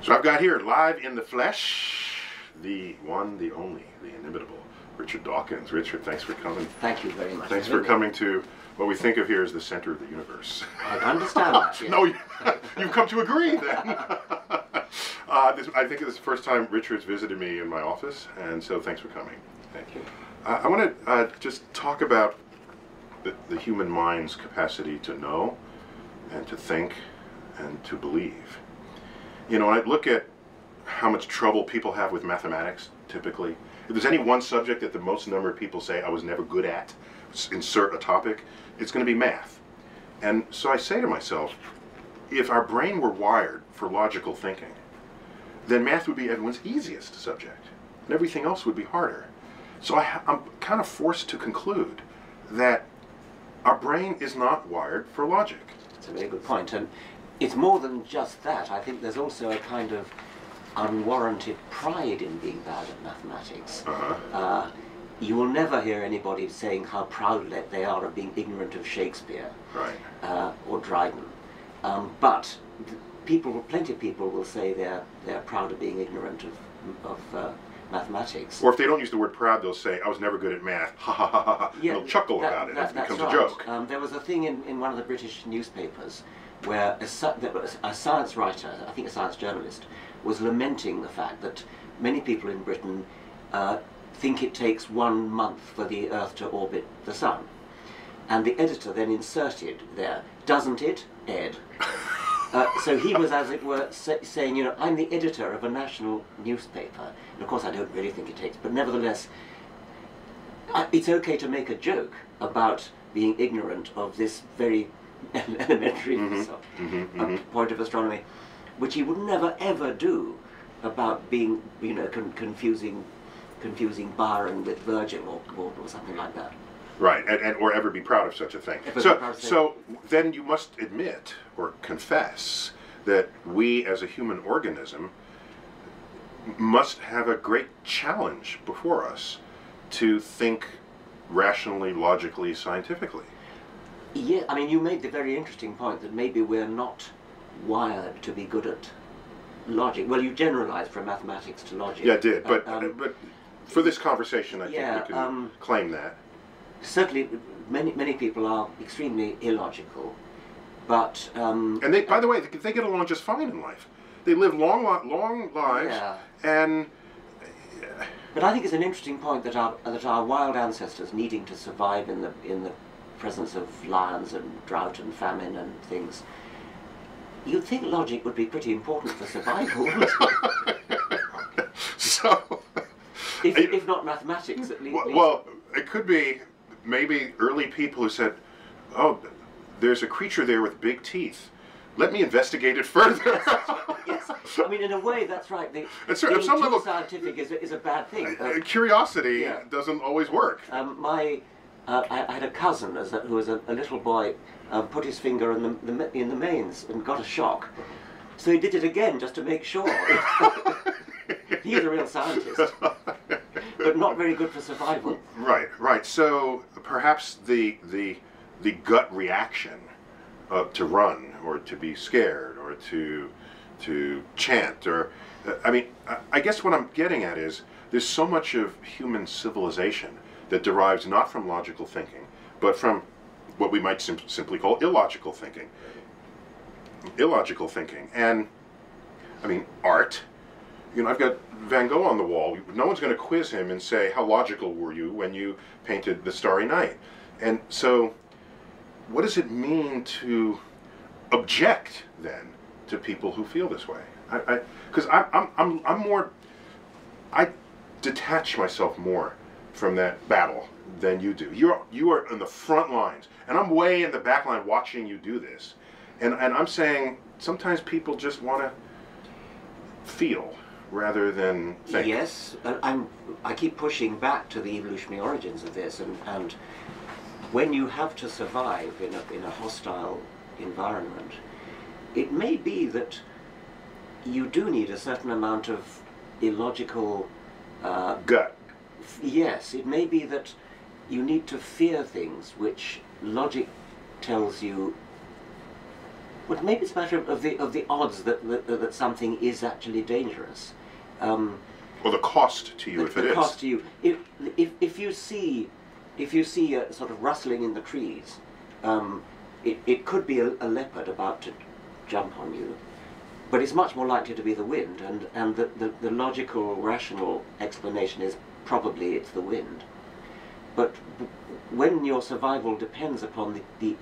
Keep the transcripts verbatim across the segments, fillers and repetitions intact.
So I've got here, live in the flesh, the one, the only, the inimitable, Richard Dawkins. Richard, thanks for coming. Thank you very much. Thanks for coming to what we think of here as the center of the universe. I understand that. Yeah. No, you, you've come to agree then. uh, this, I think this is the first time Richard's visited me in my office, and so thanks for coming. Thank you. Uh, I want to uh, just talk about the, the human mind's capacity to know and to think and to believe. You know, I look at how much trouble people have with mathematics, typically. If there's any one subject that the most number of people say I was never good at, insert a topic, it's going to be math. And so I say to myself, if our brain were wired for logical thinking, then math would be everyone's easiest subject, and everything else would be harder. So I, I'm kind of forced to conclude that our brain is not wired for logic. That's a very good point. And it's more than just that. I think there's also a kind of unwarranted pride in being bad at mathematics. Uh-huh. uh, you will never hear anybody saying how proud they are of being ignorant of Shakespeare, right. uh, or Dryden. Um, but people, plenty of people will say they're, they're proud of being ignorant of, of uh, mathematics. Or if they don't use the word proud, they'll say, I was never good at math, ha ha ha ha, yeah, they'll chuckle that, about it, that, and it becomes right. a joke. Um, there was a thing in, in one of the British newspapers where a, a science writer, I think a science journalist, was lamenting the fact that many people in Britain uh, think it takes one month for the Earth to orbit the Sun. And the editor then inserted there, doesn't it, Ed? uh, so he was, as it were, say, saying, you know, I'm the editor of a national newspaper. And of course I don't really think it takes, but nevertheless, I, it's okay to make a joke about being ignorant of this very elementary mm-hmm. so, mm-hmm, uh, mm-hmm. point of astronomy, which he would never ever do about being, you know, con confusing, confusing Byron with Virgil or, or, or something like that. Right, and, and or ever be proud of such a thing. Ever so, so, so then you must admit or confess that we, as a human organism, must have a great challenge before us to think rationally, logically, scientifically. Yeah, I mean, you made the very interesting point that maybe we're not wired to be good at logic. Well, you generalized from mathematics to logic. Yeah, I did, but, but, um, but for this conversation, I yeah, think we can um, claim that. Certainly, many many people are extremely illogical, but... Um, and they, by uh, the way, they, they get along just fine in life. They live long, long lives, yeah. and... Uh, but I think it's an interesting point that our, that our wild ancestors, needing to survive in the, in the presence of lions and drought and famine and things, you'd think logic would be pretty important for survival, wouldn't it? So, if, I, if not mathematics, at least. Well, well, it could be maybe early people who said, oh, there's a creature there with big teeth. Let me investigate it further. Yes, I mean, in a way, that's right. The, so, being some too level, scientific is, is a bad thing. Uh, curiosity yeah. doesn't always work. Um, my, uh, I, I had a cousin as a, who was a, a little boy. Um, put his finger in the, the, in the mains and got a shock. So he did it again just to make sure. He's a real scientist, but not very good for survival. Right, right. So perhaps the, the, the gut reaction uh, to run or to be scared or to, to chant or, uh, I mean, I, I guess what I'm getting at is there's so much of human civilization that derives not from logical thinking, but from what we might sim simply call illogical thinking. Illogical thinking. And, I mean, art. You know, I've got Van Gogh on the wall. No one's going to quiz him and say, how logical were you when you painted The Starry Night? And so, what does it mean to object, then, to people who feel this way? Because I, I, I'm, I'm, I'm more... I detach myself more from that battle than you do. You're, you are on the front lines, and I'm way in the back line watching you do this. And, and I'm saying sometimes people just want to feel rather than think. Yes, I'm, I keep pushing back to the evolutionary origins of this, and, and when you have to survive in a, in a hostile environment, it may be that you do need a certain amount of illogical... Uh, gut. Yes, it may be that you need to fear things which logic tells you Well, maybe it's a matter of the of the odds that that, that something is actually dangerous. Um, or the cost to you, the, if it the is. The cost to you. If if if you see, if you see a sort of rustling in the trees, um, it it could be a, a leopard about to jump on you, but it's much more likely to be the wind. And and the the, the logical, rational explanation is probably it's the wind. But when your survival depends upon the, the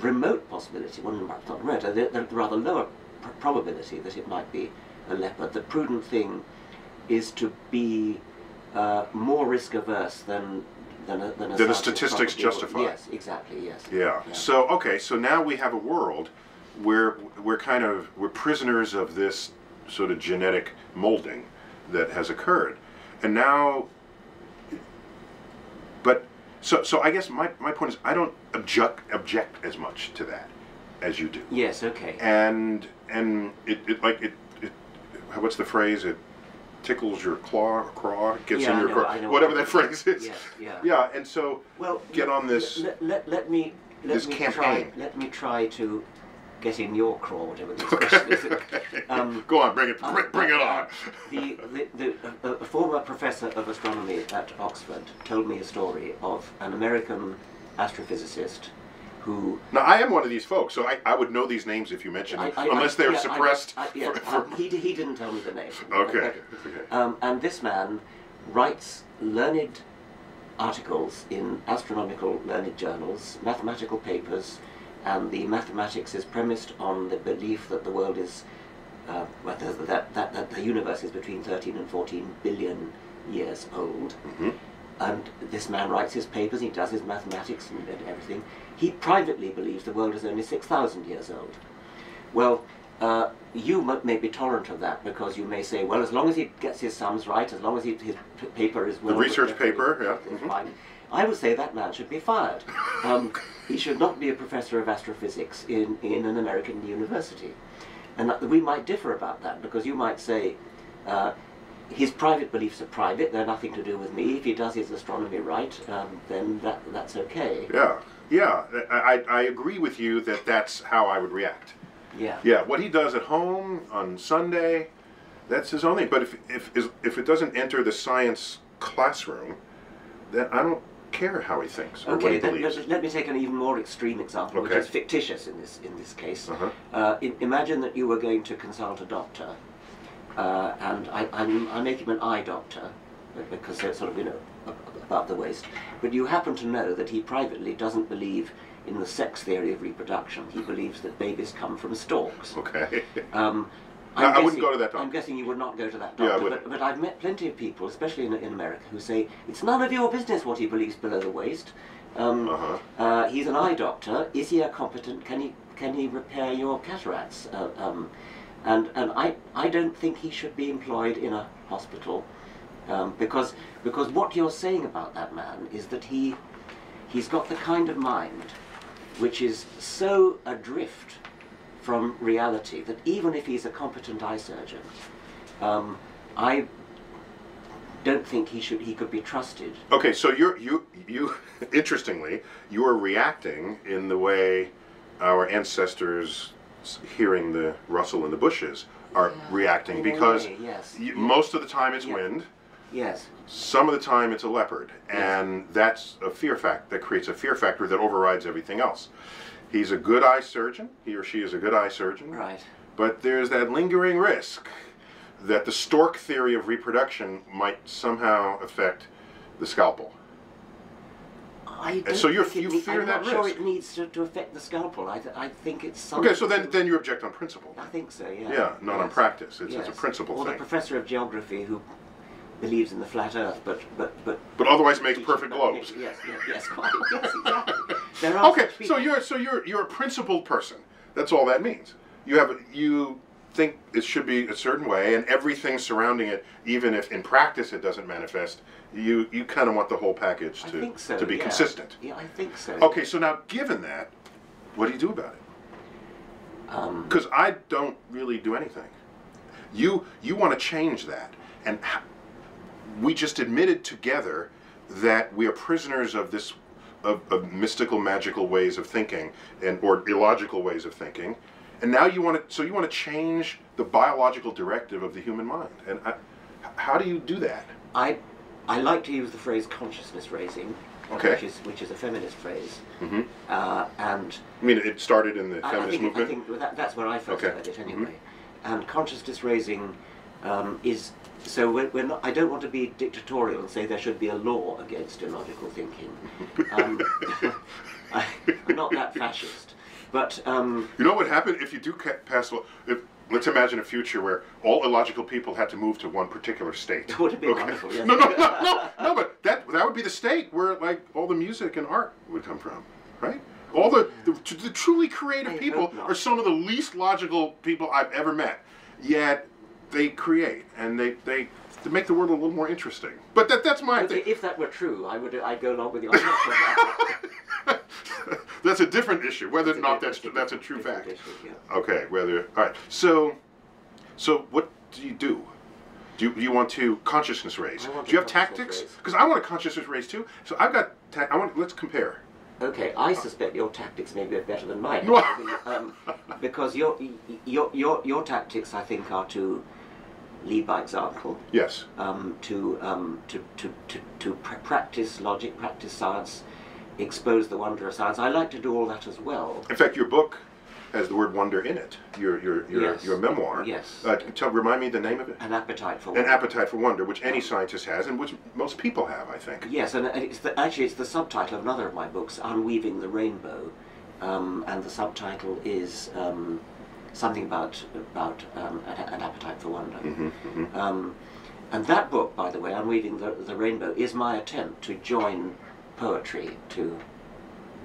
remote possibility, well, not remote, the, the rather lower pr probability that it might be a leopard, the prudent thing is to be uh, more risk-averse than than a, than a than the statistics justify. Yes, exactly. Yes. Yeah. yeah. So okay. So now we have a world where we're kind of we're prisoners of this sort of genetic molding that has occurred, and now. But so so I guess my my point is I don't object object as much to that as you do. Yes. Okay. And and it, it like it, it what's the phrase it. tickles your claw, craw, gets yeah, in your know, craw, whatever that phrase is. Yes, yeah. yeah, and so well, get on this. Let, let, let me let this me campaign. Try, let me try to get in your craw, whatever the expression is. Okay. Um, Go on, bring it, uh, bring it on. Uh, the the, the uh, a former professor of astronomy at Oxford told me a story of an American astrophysicist. Who now, I am one of these folks, so I, I would know these names if you mentioned them, unless they're yeah, suppressed. I, I, yeah, for, for uh, he, he didn't tell me the name. Okay. okay. Um, and this man writes learned articles in astronomical learned journals, mathematical papers, and the mathematics is premised on the belief that the world is, uh, well, that, that, that the universe is between thirteen and fourteen billion years old. Mm-hmm. And this man writes his papers, he does his mathematics and, and everything. He privately believes the world is only six thousand years old. Well, uh, you may be tolerant of that because you may say, well, as long as he gets his sums right, as long as he, his paper is well... The research paper, yeah. Mm-hmm. I would say that man should be fired. Um, he should not be a professor of astrophysics in, in an American university. And that, we might differ about that because you might say... Uh, his private beliefs are private, they're nothing to do with me. If he does his astronomy right, um, then that, that's okay. Yeah, yeah, I, I agree with you that that's how I would react. Yeah. Yeah, what he does at home on Sunday, that's his only, but if, if, if it doesn't enter the science classroom, then I don't care how he thinks or okay, what he then believes. Let me take an even more extreme example, okay. which is fictitious in this, in this case. Uh-huh. uh, in, imagine that you were going to consult a doctor. Uh, and I, I'm, I make him an eye doctor, because they're sort of, you know, about the waist. But you happen to know that he privately doesn't believe in the sex theory of reproduction. He believes that babies come from storks. Okay. Um, no, guessing, I wouldn't go to that doctor. I'm guessing you would not go to that doctor. Yeah, I wouldn't. But, but I've met plenty of people, especially in, in America, who say, it's none of your business what he believes below the waist. Um, uh-huh. uh, he's an eye doctor. Is he a competent? Can he, can he repair your cataracts? Uh, um, And, and I, I don't think he should be employed in a hospital, um, because, because what you're saying about that man is that he, he's got the kind of mind which is so adrift from reality that even if he's a competent eye surgeon, um, I don't think he should, he could be trusted. Okay, so you're, you, you, interestingly, you are reacting in the way our ancestors hearing the rustle in the bushes are yeah. reacting because way, yes. you, most of the time it's yeah. wind, yes. some of the time it's a leopard, and yes. that's a fear fact that creates a fear factor that overrides everything else. He's a good eye surgeon, he or she is a good eye surgeon, right. but there's that lingering risk that the stork theory of reproduction might somehow affect the scalpel. I don't and so you're, you fear I'm that not risk. Sure it needs to, to affect the scalpel. I, th I think it's something... Okay, so then, then you object on principle. I think so, yeah. Yeah, not yes. on practice. It's, yes. it's a principle or thing. Or the professor of geography who believes in the flat earth, but... But, but, but otherwise makes perfect globes. Yes, yes, yes, quite, yes, exactly. There are okay, so, you're, so you're, you're a principled person. That's all that means. You, have, you think it should be a certain way, and everything surrounding it, even if in practice it doesn't manifest, You, you kind of want the whole package to, I think so, to be yeah. consistent. Yeah, I think so. Okay, so now given that, what do you do about it? Because um, I don't really do anything. You, you want to change that. And we just admitted together that we are prisoners of this of, of mystical, magical ways of thinking, and or illogical ways of thinking. And now you want to, so you want to change the biological directive of the human mind. And I, how do you do that? I, I like to use the phrase consciousness raising, okay. which is which is a feminist phrase. Mm-hmm. uh, and I mean, it started in the I, feminist I think, movement. I think that, that's where I first okay. heard it, anyway. Mm-hmm. And consciousness raising um, is. So we're, we're not, I don't want to be dictatorial and say there should be a law against illogical thinking. Um, I, I'm not that fascist, but um, you know what happened if you do pass law? If, let's imagine a future where all illogical people had to move to one particular state. That would have been okay. wonderful. Yes. No, no, no, no, no, but that that would be the state where like all the music and art would come from, right? All the the, the truly creative I people are some of the least logical people I've ever met. Yet. They create, and they, they they make the world a little more interesting. But that that's my okay, thing. If that were true, I would I'd go along with you. I'm not sure that. That's a different issue. Whether or not that's that's a true fact. Issue, yeah. Okay. Whether all right. So, so what do you do? Do you, do you want to consciousness raise? Do you have tactics? Because I want a consciousness raise too. So I've got. Ta I want. Let's compare. Okay, I suspect your tactics may be better than mine, um, because your your your your tactics, I think, are to. Lead by example. Yes. Um, to, um, to to to to pr practice logic, practice science, expose the wonder of science. I like to do all that as well. In fact, your book has the word wonder in it. Your your your, yes. your memoir. Yes. Uh, tell, remind me the name of it. An Appetite for Wonder. An Appetite for Wonder, which any scientist has, and which most people have, I think. Yes, and it's the, actually it's the subtitle of another of my books, Unweaving the Rainbow, um, and the subtitle is. Um, Something about about um, an appetite for wonder, mm-hmm, mm-hmm. Um, and that book, by the way, Unweaving the, the Rainbow, is my attempt to join poetry to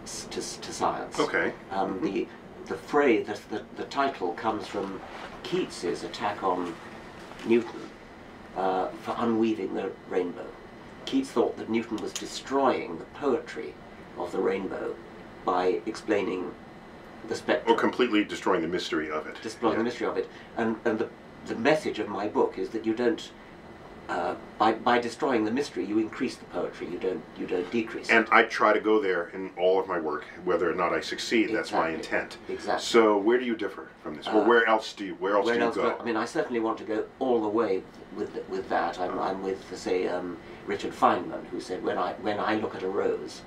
to, to science. Okay. Um, mm-hmm. The the phrase, the, the the title comes from Keats's attack on Newton uh, for unweaving the rainbow. Keats thought that Newton was destroying the poetry of the rainbow by explaining. The spectrum. Or completely destroying the mystery of it. Destroying yeah. the mystery of it. And, and the, the message of my book is that you don't, uh, by, by destroying the mystery, you increase the poetry, you don't, you don't decrease and it. And I try to go there in all of my work, whether or not I succeed, exactly. that's my intent. Exactly. So where do you differ from this? Well, uh, where else do you, where else where do you else go? go? I mean, I certainly want to go all the way with, with that. I'm, oh. I'm with, say, um, Richard Feynman, who said, when I, when I look at a rose,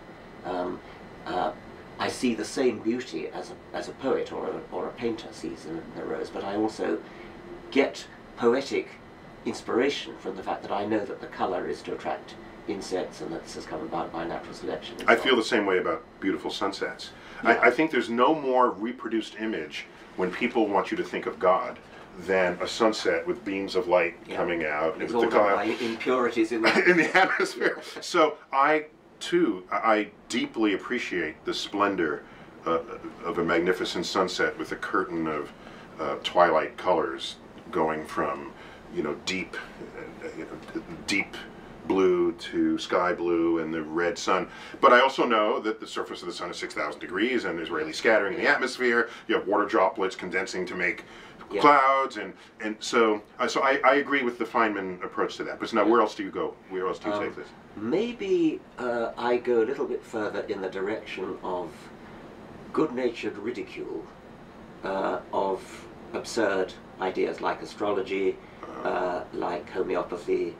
um, uh, I see the same beauty as a, as a poet or a, or a painter sees in the rose, but I also get poetic inspiration from the fact that I know that the colour is to attract insects and that this has come about by natural selection. I feel the same way about beautiful sunsets. Yeah. I, I think there's no more reproduced image when people want you to think of God than a sunset with beams of light yeah. coming out. And it's all about impurities in the, in the atmosphere. Yeah. So I... Too, I deeply appreciate the splendor uh, of a magnificent sunset with a curtain of uh, twilight colors going from, you know, deep, uh, you know, deep blue to sky blue and the red sun. But I also know that the surface of the sun is six thousand degrees and there's Rayleigh scattering in the atmosphere. You have water droplets condensing to make yeah. clouds, and and so uh, so I, I agree with the Feynman approach to that. But now, where else do you go? Where else do you um, take this? Maybe uh, I go a little bit further in the direction of good-natured ridicule uh, of absurd ideas like astrology, uh, uh, like homeopathy.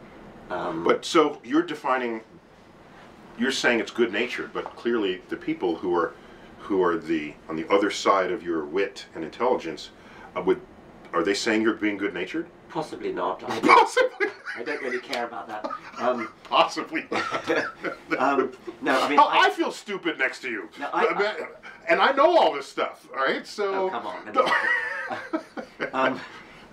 Um, but so you're defining, you're saying it's good-natured, but clearly the people who are, who are the on the other side of your wit and intelligence, uh, would, are they saying you're being good-natured? Possibly not. I Possibly. I don't really care about that. Um, Possibly. um, no, I mean. Oh, I, I feel stupid next to you. No, I, I, I, and I know all this stuff. All right, so. Oh, come on. No. um,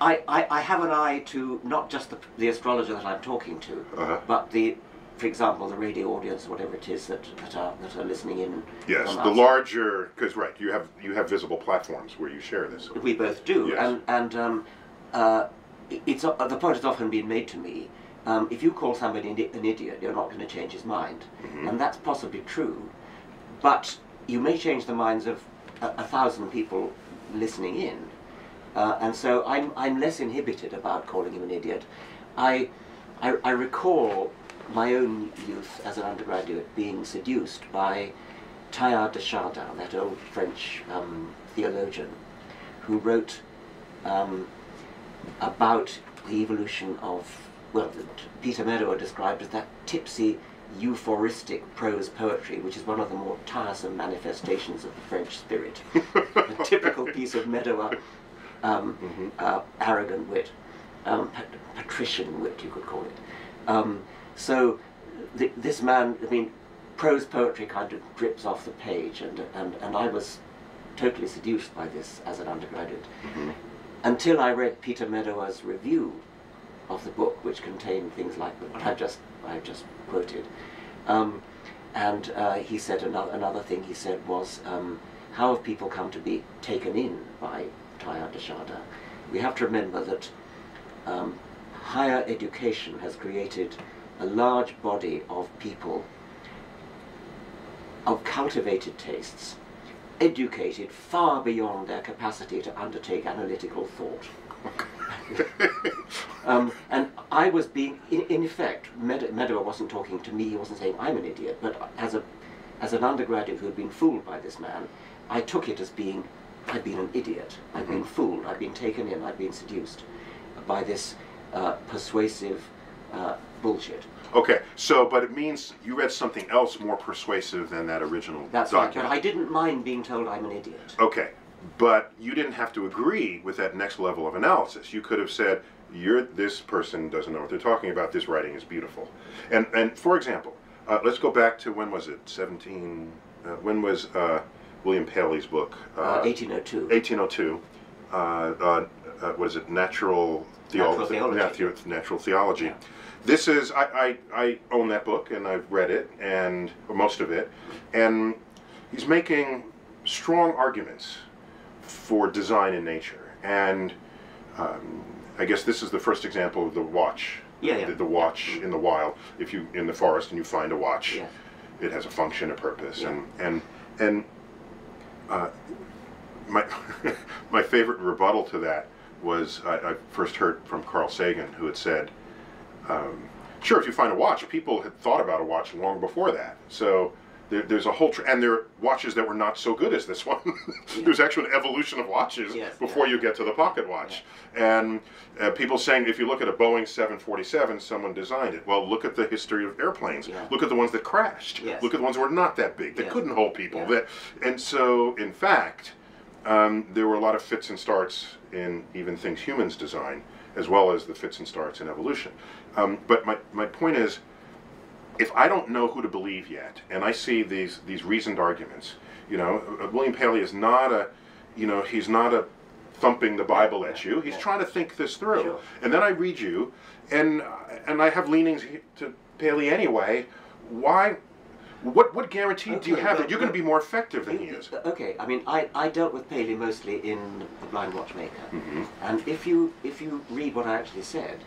I, I I have an eye to not just the, the astrologer that I'm talking to, uh-huh. but the, for example, the radio audience, or whatever it is that that are that are listening in. Yes, the outside. larger, because right, you have you have visible platforms where you share this. We both do, yes. and and um, uh. It's, uh, the point has often been made to me, um, if you call somebody an idiot, you're not going to change his mind. Mm-hmm. And that's possibly true, but you may change the minds of a, a thousand people listening in. Uh, and so I'm, I'm less inhibited about calling him an idiot. I, I, I recall my own youth as an undergraduate being seduced by Teilhard de Chardin, that old French um, theologian, who wrote um, about the evolution of, well, Peter Medawar described as that tipsy, euphoristic prose poetry, which is one of the more tiresome manifestations of the French spirit. A typical piece of Medawar um, mm-hmm. uh, arrogant wit, um, pat patrician wit, you could call it. Um, so th this man, I mean, prose poetry kind of drips off the page, and, and, and I was totally seduced by this as an undergraduate, mm-hmm. until I read Peter Medawar's review of the book, which contained things like what I've just, I've just quoted. Um, and uh, he said, another, another thing he said was, um, how have people come to be taken in by Teilhard de Chardin? We have to remember that um, higher education has created a large body of people of cultivated tastes, educated far beyond their capacity to undertake analytical thought. um, and I was being, in, in effect, Med Medawar wasn't talking to me, he wasn't saying I'm an idiot, but as a as an undergraduate who had been fooled by this man, I took it as being, I've been an idiot, I've mm-hmm. been fooled, I've been taken in, I've been seduced by this uh, persuasive uh, bullshit. Okay, so, but it means you read something else more persuasive than that original That's document. That's right, but I didn't mind being told I'm an idiot. Okay. But you didn't have to agree with that next level of analysis. You could have said, "You're this person doesn't know what they're talking about. This writing is beautiful." And and for example, uh, let's go back to when was it? Seventeen? Uh, when was uh, William Paley's book? Uh, uh, eighteen oh two. eighteen oh two. Uh, uh, uh, what is it? Natural Theology. Natural Theology. Natural Theology. Yeah. This is I, I I own that book and I've read it and or most of it, and he's making strong arguments for design in nature, and um, I guess this is the first example of the watch. Yeah, yeah. The, the watch in the wild. If you in the forest and you find a watch, yeah. it has a function, a purpose, yeah. and and and uh, my my favorite rebuttal to that was I, I first heard from Carl Sagan, who had said, um, "Sure, if you find a watch, people had thought about a watch long before that." So. There, there's a whole, tr and there are watches that were not so good as this one. yeah. There's actually an evolution of watches yes, before yeah. you get to the pocket watch. Yeah. And uh, people saying, if you look at a Boeing seven forty-seven, someone designed it. Well, look at the history of airplanes. Yeah. Look at the ones that crashed. Yes. Look at the ones that were not that big, that yes. couldn't hold people. Yeah. That, and so, in fact, um, there were a lot of fits and starts in even things humans design, as well as the fits and starts in evolution. Um, but my, my point is, if I don't know who to believe yet, and I see these these reasoned arguments, you know, William Paley is not a, you know, he's not a thumping the Bible at you. He's trying to think this through. Sure. And then I read you, and and I have leanings to Paley anyway. Why? What what guarantee okay, do you have well, that you're well, going to be more effective than he is? Okay, I mean, I I dealt with Paley mostly in The Blind Watchmaker, mm-hmm. and if you if you read what I actually said,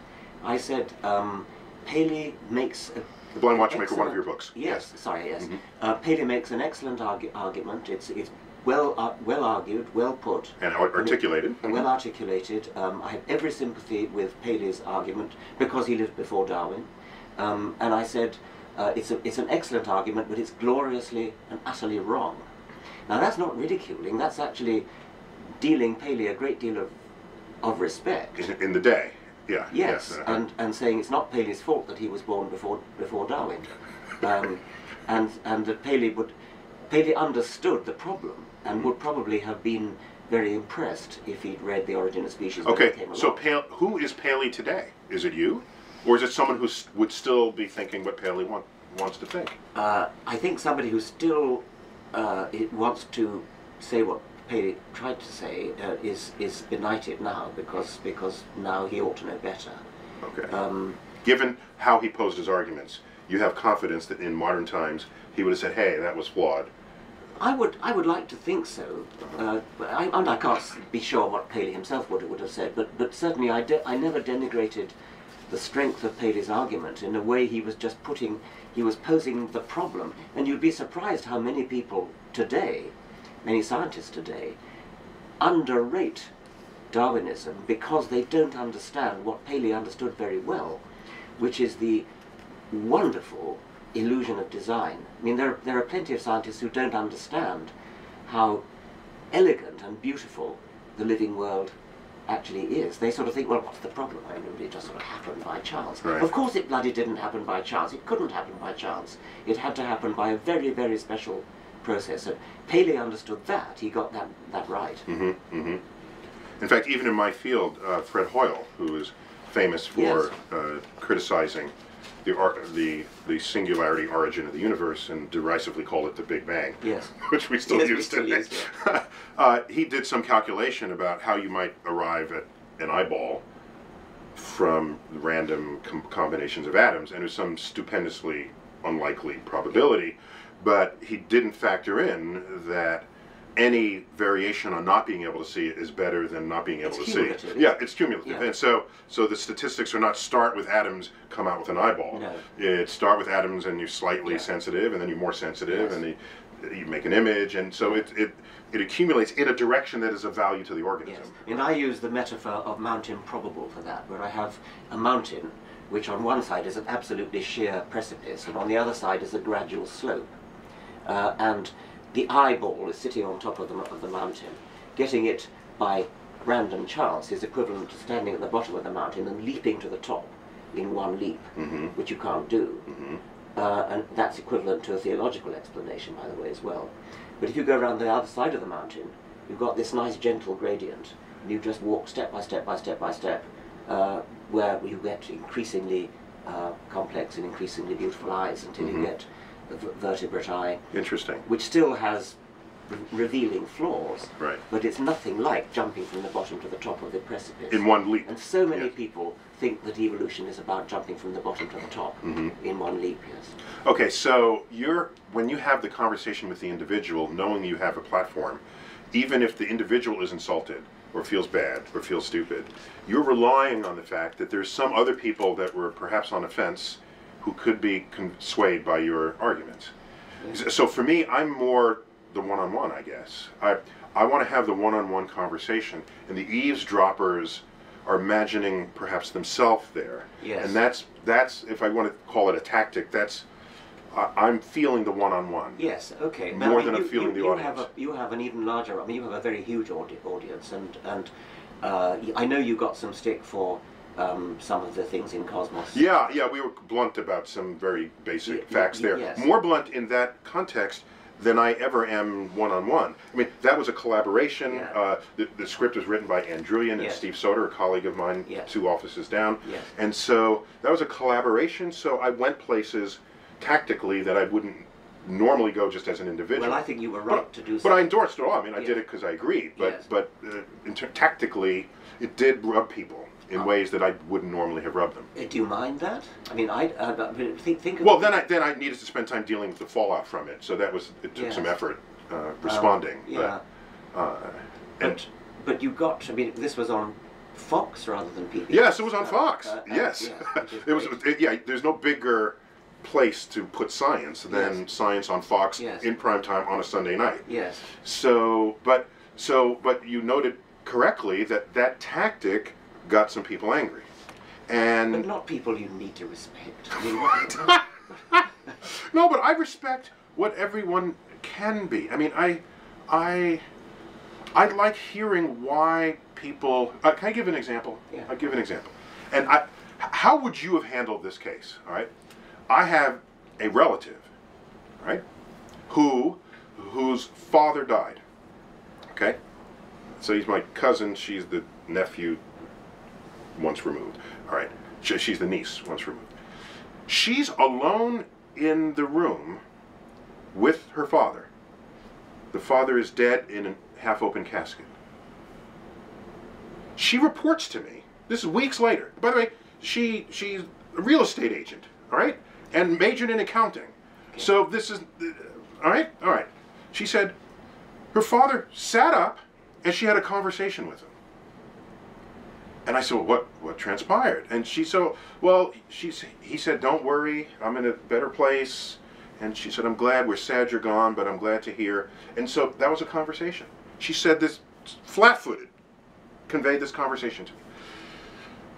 I said um, Paley makes a The Blind Watchmaker, excellent. One of your books. Yes, yes. sorry, yes. Mm-hmm. uh, Paley makes an excellent argu argument. It's, it's well, uh, well argued, well put. And articulated. And well articulated. Um, I have every sympathy with Paley's argument because he lived before Darwin. Um, and I said, uh, it's, a, it's an excellent argument, but it's gloriously and utterly wrong. Now that's not ridiculing, that's actually dealing Paley a great deal of, of respect. In, in the day. Yeah, yes, yes uh, and and saying it's not Paley's fault that he was born before before Darwin, um, and and that Paley would Paley understood the problem and mm-hmm. would probably have been very impressed if he'd read The Origin of Species. Okay, came so Paley, who is Paley today? Is it you, or is it someone who would still be thinking what Paley want, wants to think? Uh, I think somebody who still uh, it wants to say what Paley tried to say uh, is is benighted now because because now he ought to know better. Okay. Um, Given how he posed his arguments, you have confidence that in modern times he would have said, "Hey, that was flawed." I would I would like to think so. Uh, I, and I can't be sure what Paley himself would would have said, but but certainly I de I never denigrated the strength of Paley's argument. In a way, he was just putting he was posing the problem, and you'd be surprised how many people today. Many scientists today underrate Darwinism because they don't understand what Paley understood very well, which is the wonderful illusion of design. I mean, there are, there are plenty of scientists who don't understand how elegant and beautiful the living world actually is. They sort of think, well, what's the problem? I mean, it just sort of happened by chance. Right. Of course it bloody didn't happen by chance. It couldn't happen by chance. It had to happen by a very, very special process. And Paley understood that. He got that, that right. Mm-hmm, mm-hmm. In fact, even in my field, uh, Fred Hoyle, who is famous for yes. uh, criticizing the, ar the the singularity origin of the universe and derisively called it the Big Bang, yes. which we still yes, use we still today. Use it. uh, he did some calculation about how you might arrive at an eyeball from random com combinations of atoms, and it was some stupendously unlikely probability, but he didn't factor in that any variation on not being able to see it is better than not being able it's to see it. Yeah, it's cumulative. Yeah. And so so the statistics are not start with atoms, come out with an eyeball. No. It's start with atoms and you're slightly yeah. sensitive, and then you're more sensitive, yes. and you, you make an image, and so it, it, it accumulates in a direction that is of value to the organism. Yes. And I use the metaphor of Mount Improbable for that, where I have a mountain which on one side is an absolutely sheer precipice, and on the other side is a gradual slope. Uh, and the eyeball is sitting on top of the, of the mountain. Getting it by random chance is equivalent to standing at the bottom of the mountain and leaping to the top in one leap, mm-hmm. which you can't do. Mm-hmm. uh, and that's equivalent to a theological explanation, by the way, as well. But if you go around the other side of the mountain, you've got this nice gentle gradient, and you just walk step by step by step by step, uh, where you get increasingly uh, complex and increasingly beautiful eyes until mm-hmm. you get vertebrate eye, interesting, which still has re revealing flaws, right? But it's nothing like jumping from the bottom to the top of the precipice in one leap. And so many yes. people think that evolution is about jumping from the bottom to the top mm-hmm. in one leap. Yes. Okay, so you're when you have the conversation with the individual, knowing you have a platform, even if the individual is insulted or feels bad or feels stupid, you're relying on the fact that there's some other people that were perhaps on the fence who could be con swayed by your arguments. Yes. So for me, I'm more the one-on-one, I guess. I, I want to have the one-on-one conversation, and the eavesdroppers are imagining perhaps themselves there. Yes. And that's, that's, if I want to call it a tactic, that's, uh, I'm feeling the one-on-one. Yes, okay. More now, I mean, than you, I'm feeling you, the you audience. Have a, you have an even larger, I mean, you have a very huge audi audience, and, and uh, I know you got some stick for Um, some of the things in Cosmos. Yeah, yeah, we were blunt about some very basic y facts there. Yes. More blunt in that context than I ever am one-on-one. I mean, that was a collaboration. Yeah. Uh, the, the script was written by Andrulian and yes. Steve Soder, a colleague of mine, yes. two offices down. Yes. And so that was a collaboration, so I went places tactically that I wouldn't normally go just as an individual. Well, I think you were right but, to do so. But I endorsed it all. I mean, I yes. did it because I agreed. But, yes. but uh, in tactically, it did rub people in ways that I wouldn't normally have rubbed them. Do you mind that? I mean, I uh, think think. Of well, then I then I needed to spend time dealing with the fallout from it, so that was it took yes. some effort uh, responding. Um, yeah. But, uh, and but, but you got. I mean, this was on Fox rather than P B S. Yes, it was on uh, Fox. Uh, yes, uh, yeah, it was. It, yeah, there's no bigger place to put science than yes. science on Fox yes. in prime time on a Sunday night. Yes. So, but so, but you noted correctly that that tactic got some people angry, and but not people you need to respect. I mean, no, but I respect what everyone can be. I mean, I, I, I like hearing why people. Uh, can I give an example? Yeah. I'll give an example. And I, how would you have handled this case? All right, I have a relative, right, who, whose father died. Okay, so he's my cousin. She's the nephew. Once removed. All right. She's the niece, once removed. She's alone in the room with her father. The father is dead in a half-open casket. She reports to me, this is weeks later. By the way, she she's a real estate agent, all right? And majored in accounting. So this is, all right? All right. She said her father sat up and she had a conversation with him. And I said, well, what, what transpired? And she so well, she, he said, don't worry, I'm in a better place. And she said, I'm glad, we're sad you're gone, but I'm glad to hear. And so that was a conversation. She said this flat-footed, conveyed this conversation to me.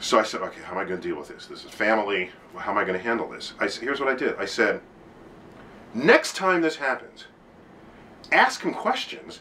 So I said, okay, how am I going to deal with this? This is family. How am I going to handle this? I said, here's what I did. I said, Next time this happens, ask him questions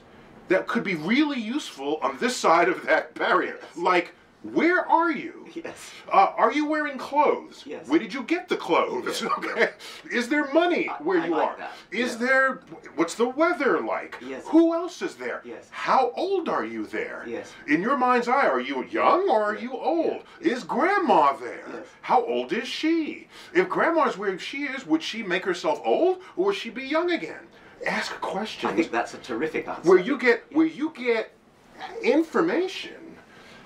that could be really useful on this side of that barrier. Yes. Like, where are you? Yes. Uh, are you wearing clothes? Yes. Where did you get the clothes? Yes. Okay. Yes. Is there money I, where I you like are? That. Is yes. there, what's the weather like? Yes. Who else is there? Yes. How old are you there? Yes. In your mind's eye, are you young or are yes. you old? Yes. Is grandma there? Yes. How old is she? If grandma's where she is, would she make herself old or would she be young again? Ask questions. I think that's a terrific answer. Where you get, yeah. where you get information.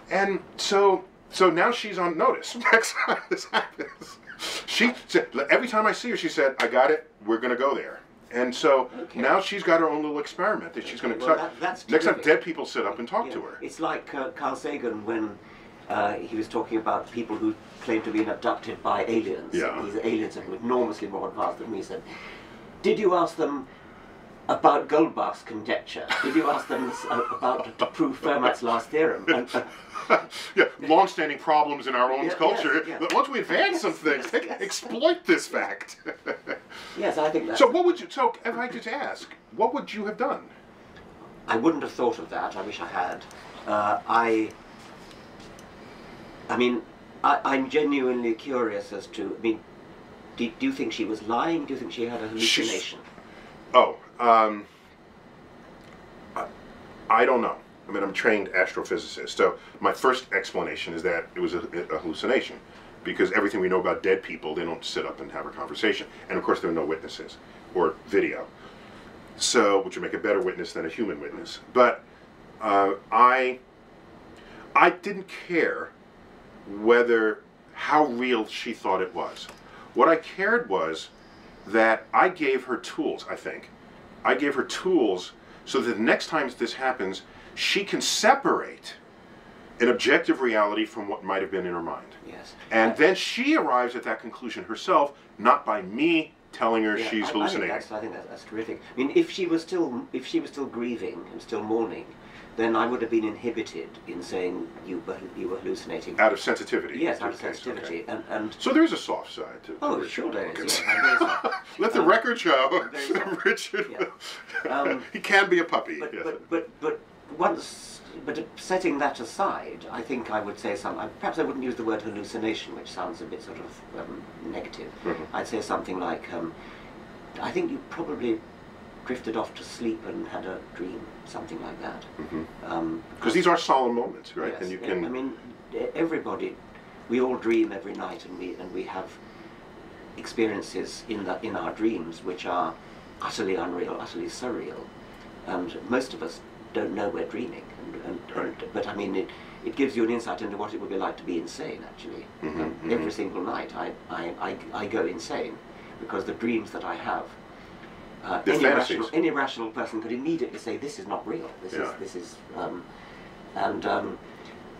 And so, so now she's on notice. Next time this happens, she said, every time I see her, she said, "I got it. We're going to go there." And so okay. now she's got her own little experiment that okay. she's going to. Well, that, next terrific. Time dead people sit up and talk yeah. to her. It's like uh, Carl Sagan when uh, he was talking about people who claimed to be abducted by aliens. Yeah. These aliens are enormously more advanced than we said. Did you ask them about Goldbach's conjecture? Did you ask them uh, about to prove Fermat's Last Theorem? And, uh, yeah, long-standing problems in our own yeah, culture. Yes, yes. But once we advance yes, some things, yes, they yes. exploit this fact. Yes, I think that's... So what would you... So if I just ask, what would you have done? I wouldn't have thought of that. I wish I had. Uh, I... I mean, I, I'm genuinely curious as to... I mean, do, do you think she was lying? Do you think she had a hallucination? She's, oh, um... I, I don't know. I mean, I'm a trained astrophysicist, so my first explanation is that it was a, a hallucination, because everything we know about dead people, they don't sit up and have a conversation, and of course there are no witnesses or video, so which would make a better witness than a human witness. But uh, I, I didn't care whether how real she thought it was. What I cared was that I gave her tools. I think I gave her tools so that the next time this happens, she can separate an objective reality from what might have been in her mind. Yes. And then she arrives at that conclusion herself, not by me telling her yeah, she's I, hallucinating. I think, that's, I think that's, that's terrific. I mean, if she was still, if she was still grieving and still mourning, then I would have been inhibited in saying you were, you were hallucinating. Out of sensitivity. Yes, out of sensitivity. Okay. And, and so there's a soft side to it. Oh, it sure there is. Yeah, let the um, record show Richard, yeah. um, he can be a puppy. But, yes. but, but, but Once, but setting that aside, I think I would say something. Perhaps I wouldn't use the word hallucination, which sounds a bit sort of um, negative. Mm-hmm. I'd say something like, um, I think you probably drifted off to sleep and had a dream, something like that. Mm-hmm. um, because these are solemn moments, right? Yes, and you can. Yeah, I mean, everybody, we all dream every night, and we and we have experiences in the, in our dreams which are utterly unreal, utterly surreal, and most of us don't know we're dreaming, and, and, right. and, but I mean it, it gives you an insight into what it would be like to be insane, actually. Mm-hmm, um, mm-hmm. Every single night I, I, I, I go insane, because the dreams that I have, uh, any, rational, any rational person could immediately say this is not real, this yeah. is, this is um, and um,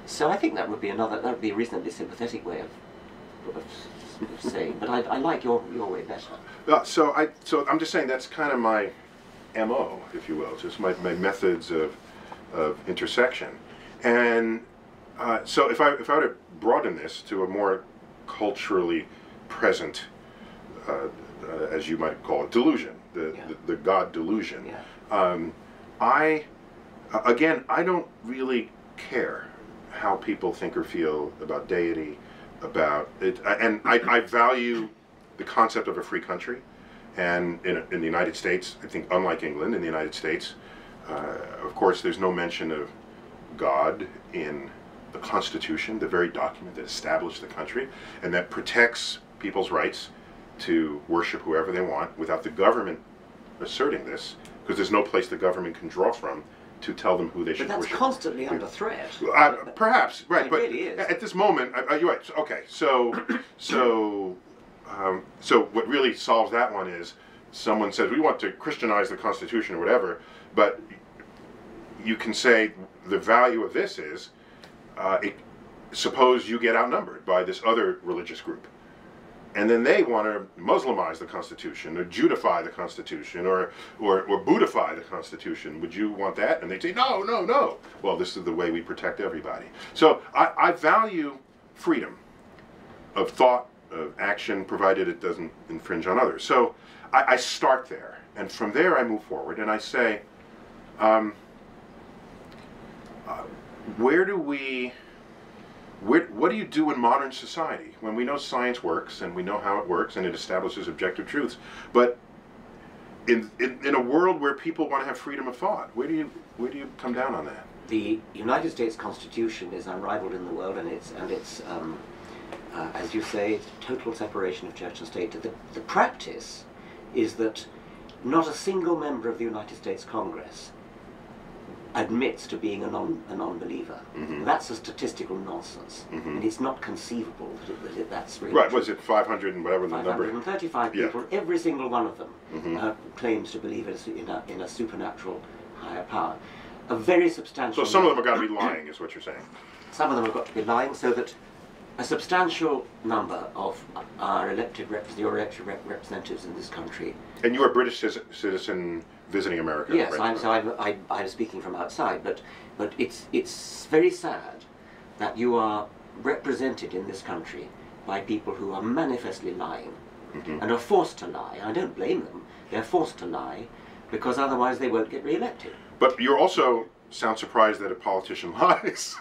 so I think that would be another, that would be a reasonably sympathetic way of, of, of saying, but I, I like your, your way better. Uh, so, I, so I'm just saying that's kind of my M O, if you will, just my, my methods of, of intersection. And uh, so if I, if I were to broaden this to a more culturally present, uh, uh, as you might call it, delusion, the, yeah. the, the God delusion, yeah. um, I, again, I don't really care how people think or feel about deity, about it, and I, I value the concept of a free country. And in, in the United States, I think unlike England, in the United States, uh, of course, there's no mention of God in the Constitution, the very document that established the country, and that protects people's rights to worship whoever they want without the government asserting this, because there's no place the government can draw from to tell them who they but should worship. But that's constantly under threat. Uh, but perhaps, right, it but really is. At this moment, uh, you're right, okay, so, so, Um, so what really solves that one is someone says we want to Christianize the Constitution or whatever, but you can say the value of this is uh, it, suppose you get outnumbered by this other religious group, and then they want to Muslimize the Constitution or Judify the Constitution or, or, or Buddhify the Constitution. Would you want that? And they'd say no, no, no. Well, this is the way we protect everybody. So I, I value freedom of thought, of action, provided it doesn't infringe on others. So I, I start there, and from there I move forward, and I say, um, uh, where do we, where, what do you do in modern society when we know science works and we know how it works and it establishes objective truths, but in, in, in a world where people want to have freedom of thought, where do you, where do you come down on that? The United States Constitution is unrivaled in the world, and it's, and it's um, uh, as you say, total separation of church and state. The, the practice is that not a single member of the United States Congress admits to being a non a non-believer. Mm-hmm. That's a statistical nonsense, mm-hmm. and it's not conceivable that, it, that it, that's really right. True. Was it five hundred and whatever the number? five hundred thirty-five people. Yeah. Every single one of them mm-hmm. uh, claims to believe in a, in a supernatural higher power. A very substantial. So some number. of them have got to be lying, is what you're saying. Some of them have got to be lying, so that a substantial number of our elected rep your elected rep representatives in this country. And you're a British citizen visiting America. Yes, right? I'm, so I'm, I, I'm speaking from outside, but but it's it's very sad that you are represented in this country by people who are manifestly lying mm-hmm. and are forced to lie. I don't blame them; they're forced to lie because otherwise they won't get re-elected. But you also sound surprised that a politician lies.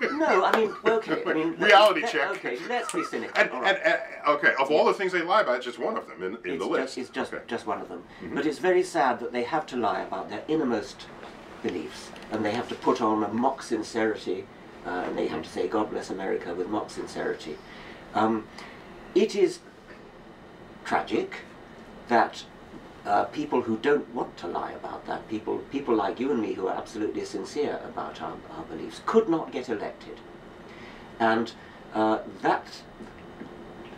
No, I mean, okay, I mean... Reality let, check. Okay, let's be cynical. and, right. and, and, okay, of all the things they lie about, it's just one of them in, in it's the list. Just, it's just, okay. just one of them. Mm-hmm. But it's very sad that they have to lie about their innermost beliefs, and they have to put on a mock sincerity, uh, and they have to say, God bless America, with mock sincerity. Um, it is tragic that uh, people who don't want to lie about that, people people like you and me who are absolutely sincere about our, our beliefs, could not get elected. And uh, that,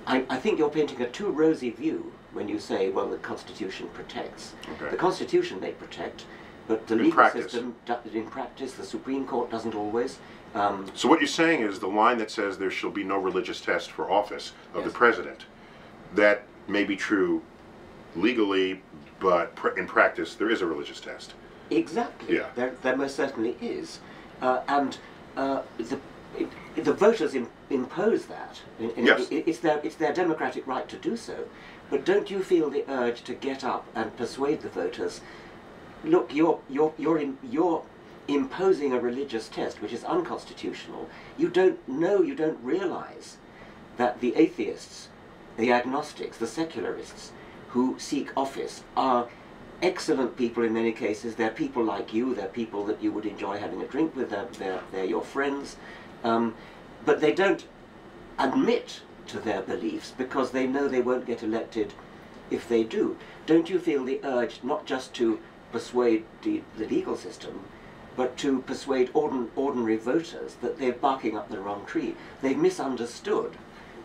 I, I think you're painting a too rosy view when you say, well, the Constitution protects. Okay. The Constitution may protect, but the in legal practice. system, in practice, the Supreme Court doesn't always. Um, so what you're saying is the line that says there shall be no religious test for office of yes. the president, that may be true legally, but pr in practice, there is a religious test. Exactly. Yeah. There, there most certainly is, uh, and uh, the it, the voters in, impose that. In, in, yes. It, it's their it's their democratic right to do so. But don't you feel the urge to get up and persuade the voters? Look, you're you're you're in, you're imposing a religious test which is unconstitutional. You don't know. You don't realize that the atheists, the agnostics, the secularists who seek office are excellent people in many cases. They're people like you, they're people that you would enjoy having a drink with, they're, they're, they're your friends, um, but they don't admit to their beliefs because they know they won't get elected if they do. Don't you feel the urge not just to persuade the, the legal system, but to persuade ordin, ordinary voters that they're barking up the wrong tree? They've misunderstood.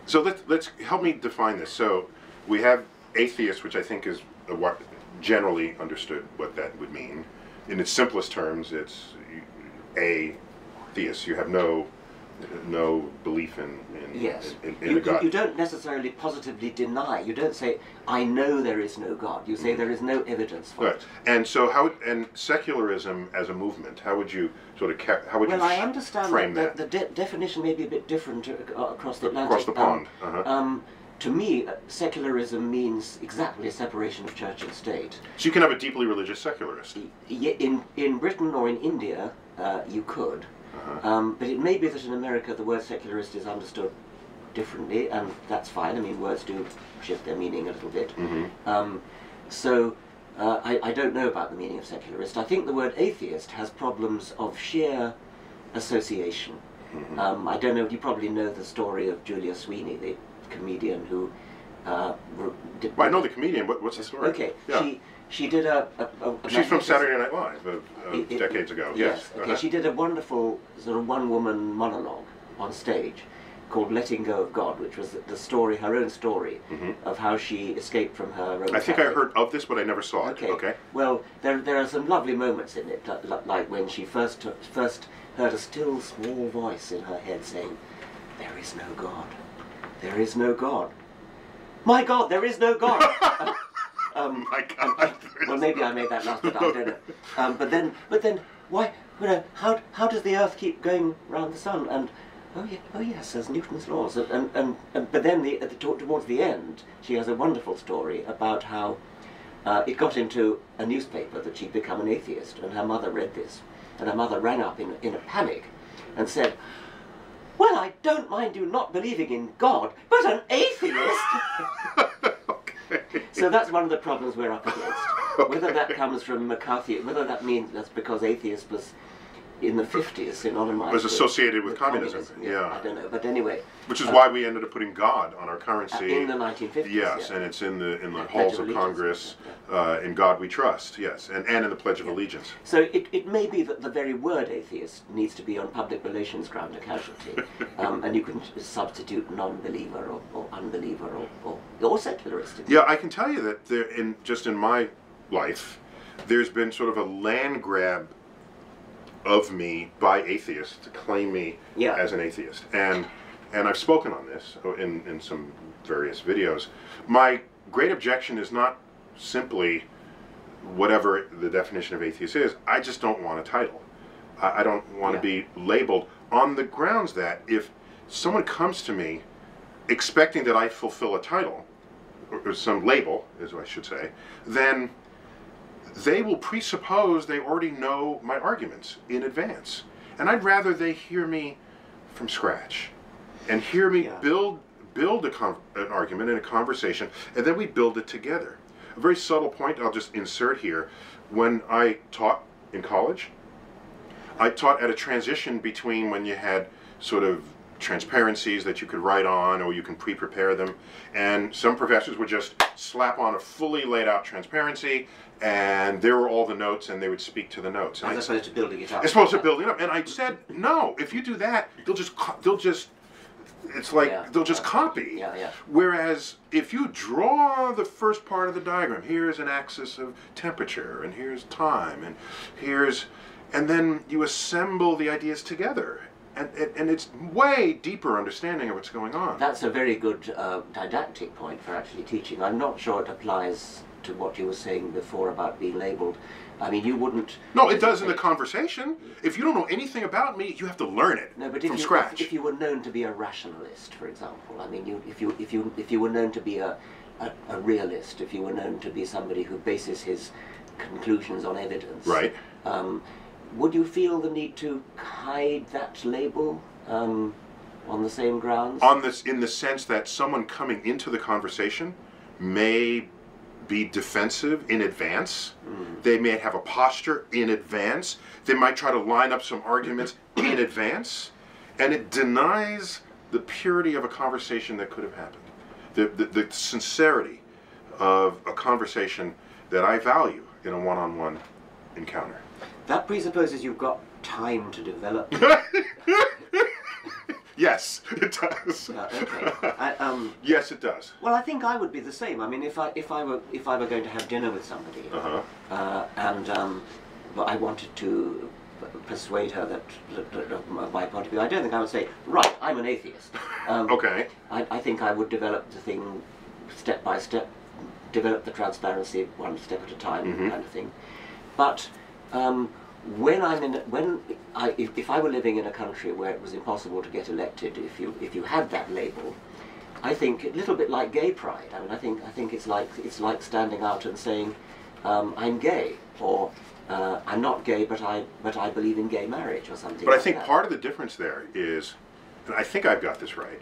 So let's, let's help me define this. So we have atheist, which I think is what generally understood what that would mean. In its simplest terms, it's a theist. You have no no belief in, in, yes. in, in, in you, a God. You don't necessarily positively deny. You don't say, I know there is no God. You say mm-hmm. there is no evidence for right. it. And so how, and secularism as a movement, how would you sort of, how would well, you I understand frame that? that? The de definition may be a bit different across the Atlantic. Across the pond. Um, uh-huh. um, To me, uh, secularism means exactly a separation of church and state. So you can have a deeply religious secularist? In, in Britain or in India, uh, you could. Uh-huh. um, but it may be that in America the word secularist is understood differently, and that's fine. I mean, words do shift their meaning a little bit. Mm-hmm. um, so uh, I, I don't know about the meaning of secularist. I think the word atheist has problems of sheer association. Mm-hmm. um, I don't know, you probably know the story of Julia Sweeney, the comedian who uh, did... Well, I know the comedian, but what's the story? Okay, yeah. she she did a... a, a She's from Saturday Night Live, uh, uh, it, it, decades ago. Yes, yes. Okay. Uh-huh. She did a wonderful sort of one-woman monologue on stage called Letting Go of God, which was the story, her own story, mm-hmm. of how she escaped from her... own I think family. I heard of this, but I never saw okay. it. Okay. Well, there, there are some lovely moments in it, like when she first, took, first heard a still small voice in her head saying, "There is no God. There is no God. My God, there is no God." um, um, My God. Um, well, maybe I made that last bit up, I don't know. Um, but then, but then, why? You know, how how does the Earth keep going round the sun? And oh yeah, oh yes, there's Newton's laws. And and, and, and but then, the, at the, towards the end, she has a wonderful story about how Uh, it got into a newspaper that she'd become an atheist, and her mother read this. And her mother rang up in, in a panic and said, "Well, I don't mind you not believing in God, but an atheist!" Okay. So that's one of the problems we're up against. Okay. Whether that comes from McCarthy, whether that means that's because atheist was in the fifties synonymized. It was associated with, with communism. communism. Yeah, yeah. I don't know, but anyway. Which is uh, why we ended up putting God on our currency. Uh, in the nineteen fifties. Yes, yeah. And it's in the in the, the halls of, of Congress, yeah. uh, in God We Trust, yes, and, and in the Pledge of yeah. Allegiance. So it, it may be that the very word atheist needs to be on public relations ground a casualty, um, and you can substitute non-believer or, or unbeliever or, or, or secularist. Yeah, I can tell you that there, in just in my life, there's been sort of a land grab of me by atheists to claim me yeah. as an atheist, and and I've spoken on this in in some various videos. My great objection is not simply whatever the definition of atheist is. I just don't want a title. I, I don't want to yeah. be labeled on the grounds that if someone comes to me expecting that I fulfill a title or, or some label, as I should say, then they will presuppose they already know my arguments in advance. And I'd rather they hear me from scratch and hear me yeah. build build a con an argument and a conversation, and then we build it together. A very subtle point I'll just insert here. When I taught in college, I taught at a transition between when you had sort of transparencies that you could write on or you can pre-prepare them, and some professors would just slap on a fully laid out transparency, and there were all the notes, and they would speak to the notes. And as opposed to building it up. As opposed to building it up. And I said, no, if you do that, they'll just, they'll just, it's like, yeah, they'll just copy. Yeah, yeah. Whereas if you draw the first part of the diagram, here's an axis of temperature, and here's time, and here's, and then you assemble the ideas together. And, and, and it's way deeper understanding of what's going on. That's a very good uh, didactic point for actually teaching. I'm not sure it applies to what you were saying before about being labeled. I mean, you wouldn't... No, it does in the conversation. If you don't know anything about me, you have to learn it no, but from if you, scratch. If, if you were known to be a rationalist, for example, I mean, you, if, you, if, you, if you were known to be a, a, a realist, if you were known to be somebody who bases his conclusions on evidence... Right. Um, would you feel the need to hide that label um, on the same grounds? On this, in the sense that someone coming into the conversation may be defensive in advance. Mm. They may have a posture in advance. They might try to line up some arguments in advance. And it denies the purity of a conversation that could have happened. The, the, the sincerity of a conversation that I value in a one-on-one encounter. That presupposes you've got time to develop. Yes, it does. Uh, okay. I, um, yes, it does. Well, I think I would be the same. I mean, if I if I were if I were going to have dinner with somebody, uh-huh. uh, and um, well, I wanted to persuade her that, that, that, that my point of view, I don't think I would say, right, I'm an atheist. Um, okay. I, I think I would develop the thing step by step, develop the transparency one step at a time, mm-hmm. kind of thing. But Um, when I'm in, when I, if, if I were living in a country where it was impossible to get elected, if you if you had that label, I think a little bit like gay pride. I mean, I think I think it's like it's like standing out and saying, um, I'm gay, or uh, I'm not gay, but I but I believe in gay marriage, or something. But like I think that. Part of the difference there is, and I think I've got this right,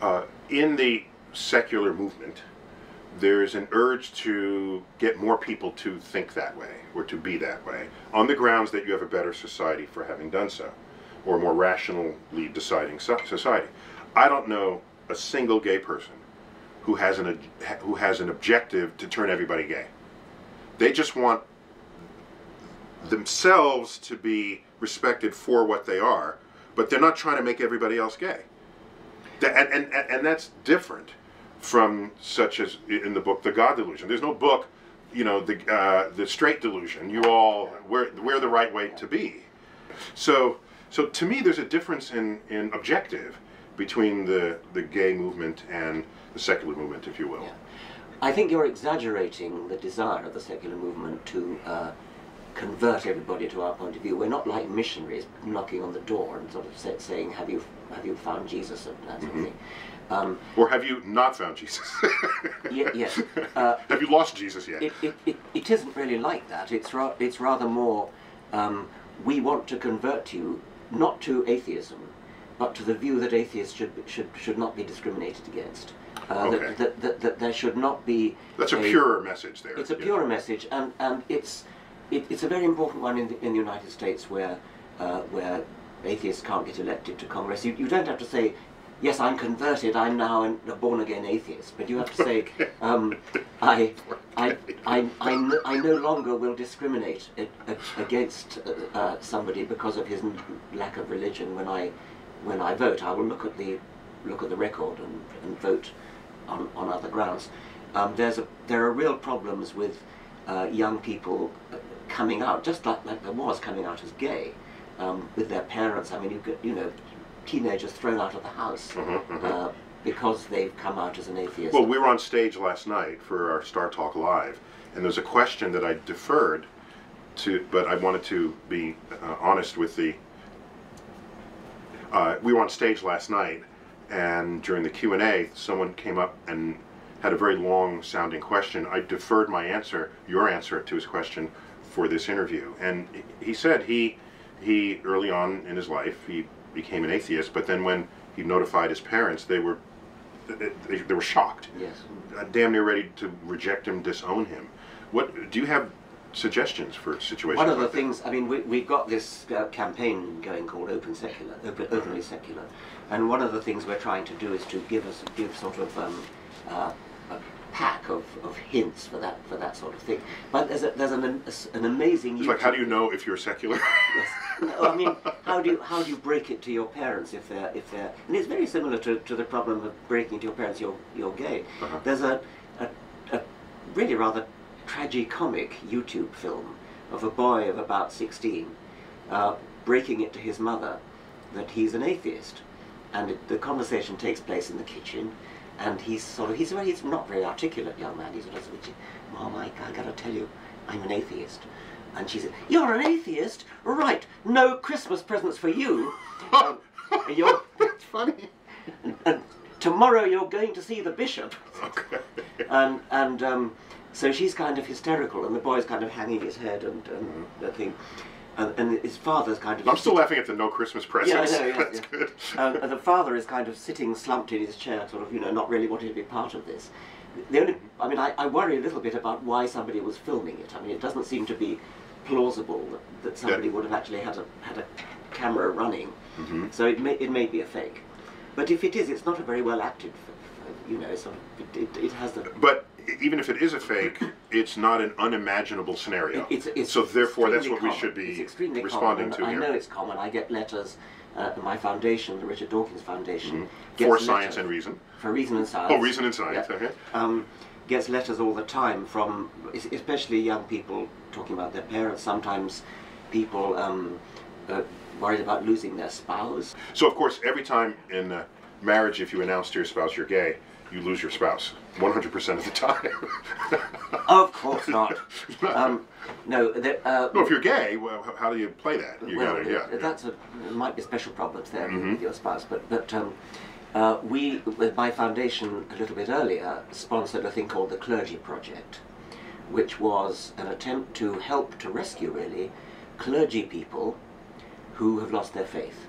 uh, in the secular movement, there's an urge to get more people to think that way or to be that way on the grounds that you have a better society for having done so, or a more rationally deciding society. I don't know a single gay person who has an who has an objective to turn everybody gay. They just want themselves to be respected for what they are, but they're not trying to make everybody else gay. And, and, and that's different from such as in the book The God Delusion. There's no book, you know, the uh, the straight delusion. You all we're we're the right way to be. So so to me, there's a difference in in objective between the the gay movement and the secular movement, if you will. Yeah. I think you're exaggerating the desire of the secular movement to uh, convert everybody to our point of view. We're not like missionaries knocking on the door and sort of say, saying, have you, have you found Jesus, and that sort of thing. Um, or have you not found Jesus? yeah, yes. Uh, have you lost Jesus yet? It, it, it, it isn't really like that. It's, ra it's rather more, um, we want to convert you not to atheism, but to the view that atheists should, should, should not be discriminated against. Uh, okay. that, that, that, that there should not be... That's a, a purer message there. It's a yeah. purer message, and, and it's, it, it's a very important one in the, in the United States, where, uh, where atheists can't get elected to Congress. You, you don't have to say, yes, I'm converted, I'm now a born-again atheist, but you have to say, um, I, I, I, I, no, I no longer will discriminate a, a, against uh, uh, somebody because of his lack of religion when I, when I vote. I will look at the, look at the record and, and vote on, on other grounds. Um, there's a, there are real problems with uh, young people coming out, just like, like there was coming out as gay, um, with their parents. I mean, you could, you know, teenagers thrown out of the house mm-hmm, mm-hmm. Uh, because they've come out as an atheist. Well, we were on stage last night for our StarTalk Live, and there's a question that I deferred to, but I wanted to be uh, honest with the... Uh, we were on stage last night, and during the Q and A, someone came up and had a very long-sounding question. I deferred my answer, your answer, to his question for this interview. And he said he, he early on in his life, he became an atheist, but then when he notified his parents, they were they, they were shocked. Yes. Damn near ready to reject him, disown him. What do you have suggestions for situations? One of the like things that? I mean, we, we've got this uh, campaign going called Open Secular, Open, Openly mm-hmm. Secular, and one of the things we're trying to do is to give us give sort of um, uh, a pack of, of hints for that for that sort of thing. But there's a, there's an an amazing. It's YouTube like, how do you know if you're secular? Yes. No, I mean, how do you, how do you break it to your parents if they're if they're and it's very similar to, to the problem of breaking to your parents you're you're gay. Uh-huh. There's a, a a really rather tragicomic YouTube film of a boy of about sixteen uh, breaking it to his mother that he's an atheist, and it, the conversation takes place in the kitchen, and he's sort of he's well, he's not very articulate young man. He's sort of saying, "Mom, I I gotta tell you, I'm an atheist." And she said, "You're an atheist? Right, no Christmas presents for you. Um, you're, That's funny. And, and tomorrow you're going to see the bishop." Okay. And, and um, so she's kind of hysterical, and the boy's kind of hanging his head and, and mm-hmm. the thing. And, and his father's kind of... I'm still laughing at the no Christmas presents. Yeah, I know, yeah, That's yeah. good. Um, and the father is kind of sitting slumped in his chair, sort of, you know, not really wanting to be part of this. The only, I mean, I, I worry a little bit about why somebody was filming it. I mean, it doesn't seem to be plausible that, that somebody yeah. would have actually had a had a camera running. Mm-hmm. So it may it may be a fake, but if it is, it's not a very well acted. You know, sort of, it, it, it has the. But even if it is a fake, it's not an unimaginable scenario. It, it's, it's so therefore that's what common. we should be it's responding common. to I here. I know it's common. I get letters. Uh, my foundation, the Richard Dawkins Foundation, mm-hmm. for Science and Reason. For Reason and Science. Oh, Reason and Science. Yeah. Okay. Um, gets letters all the time from, especially young people talking about their parents. Sometimes people um, uh, worried about losing their spouse. So, of course, every time in uh, marriage, if you announce to your spouse you're gay, you lose your spouse one hundred percent of the time. Of course not. Um, no, the, uh, no, if you're gay, well, how do you play that? You well, gotta, yeah, that's yeah. A, there might be special problems there mm-hmm. with your spouse, but, but um, uh, we, with my foundation a little bit earlier, sponsored a thing called the Clergy Project, which was an attempt to help to rescue, really, clergy people who have lost their faith.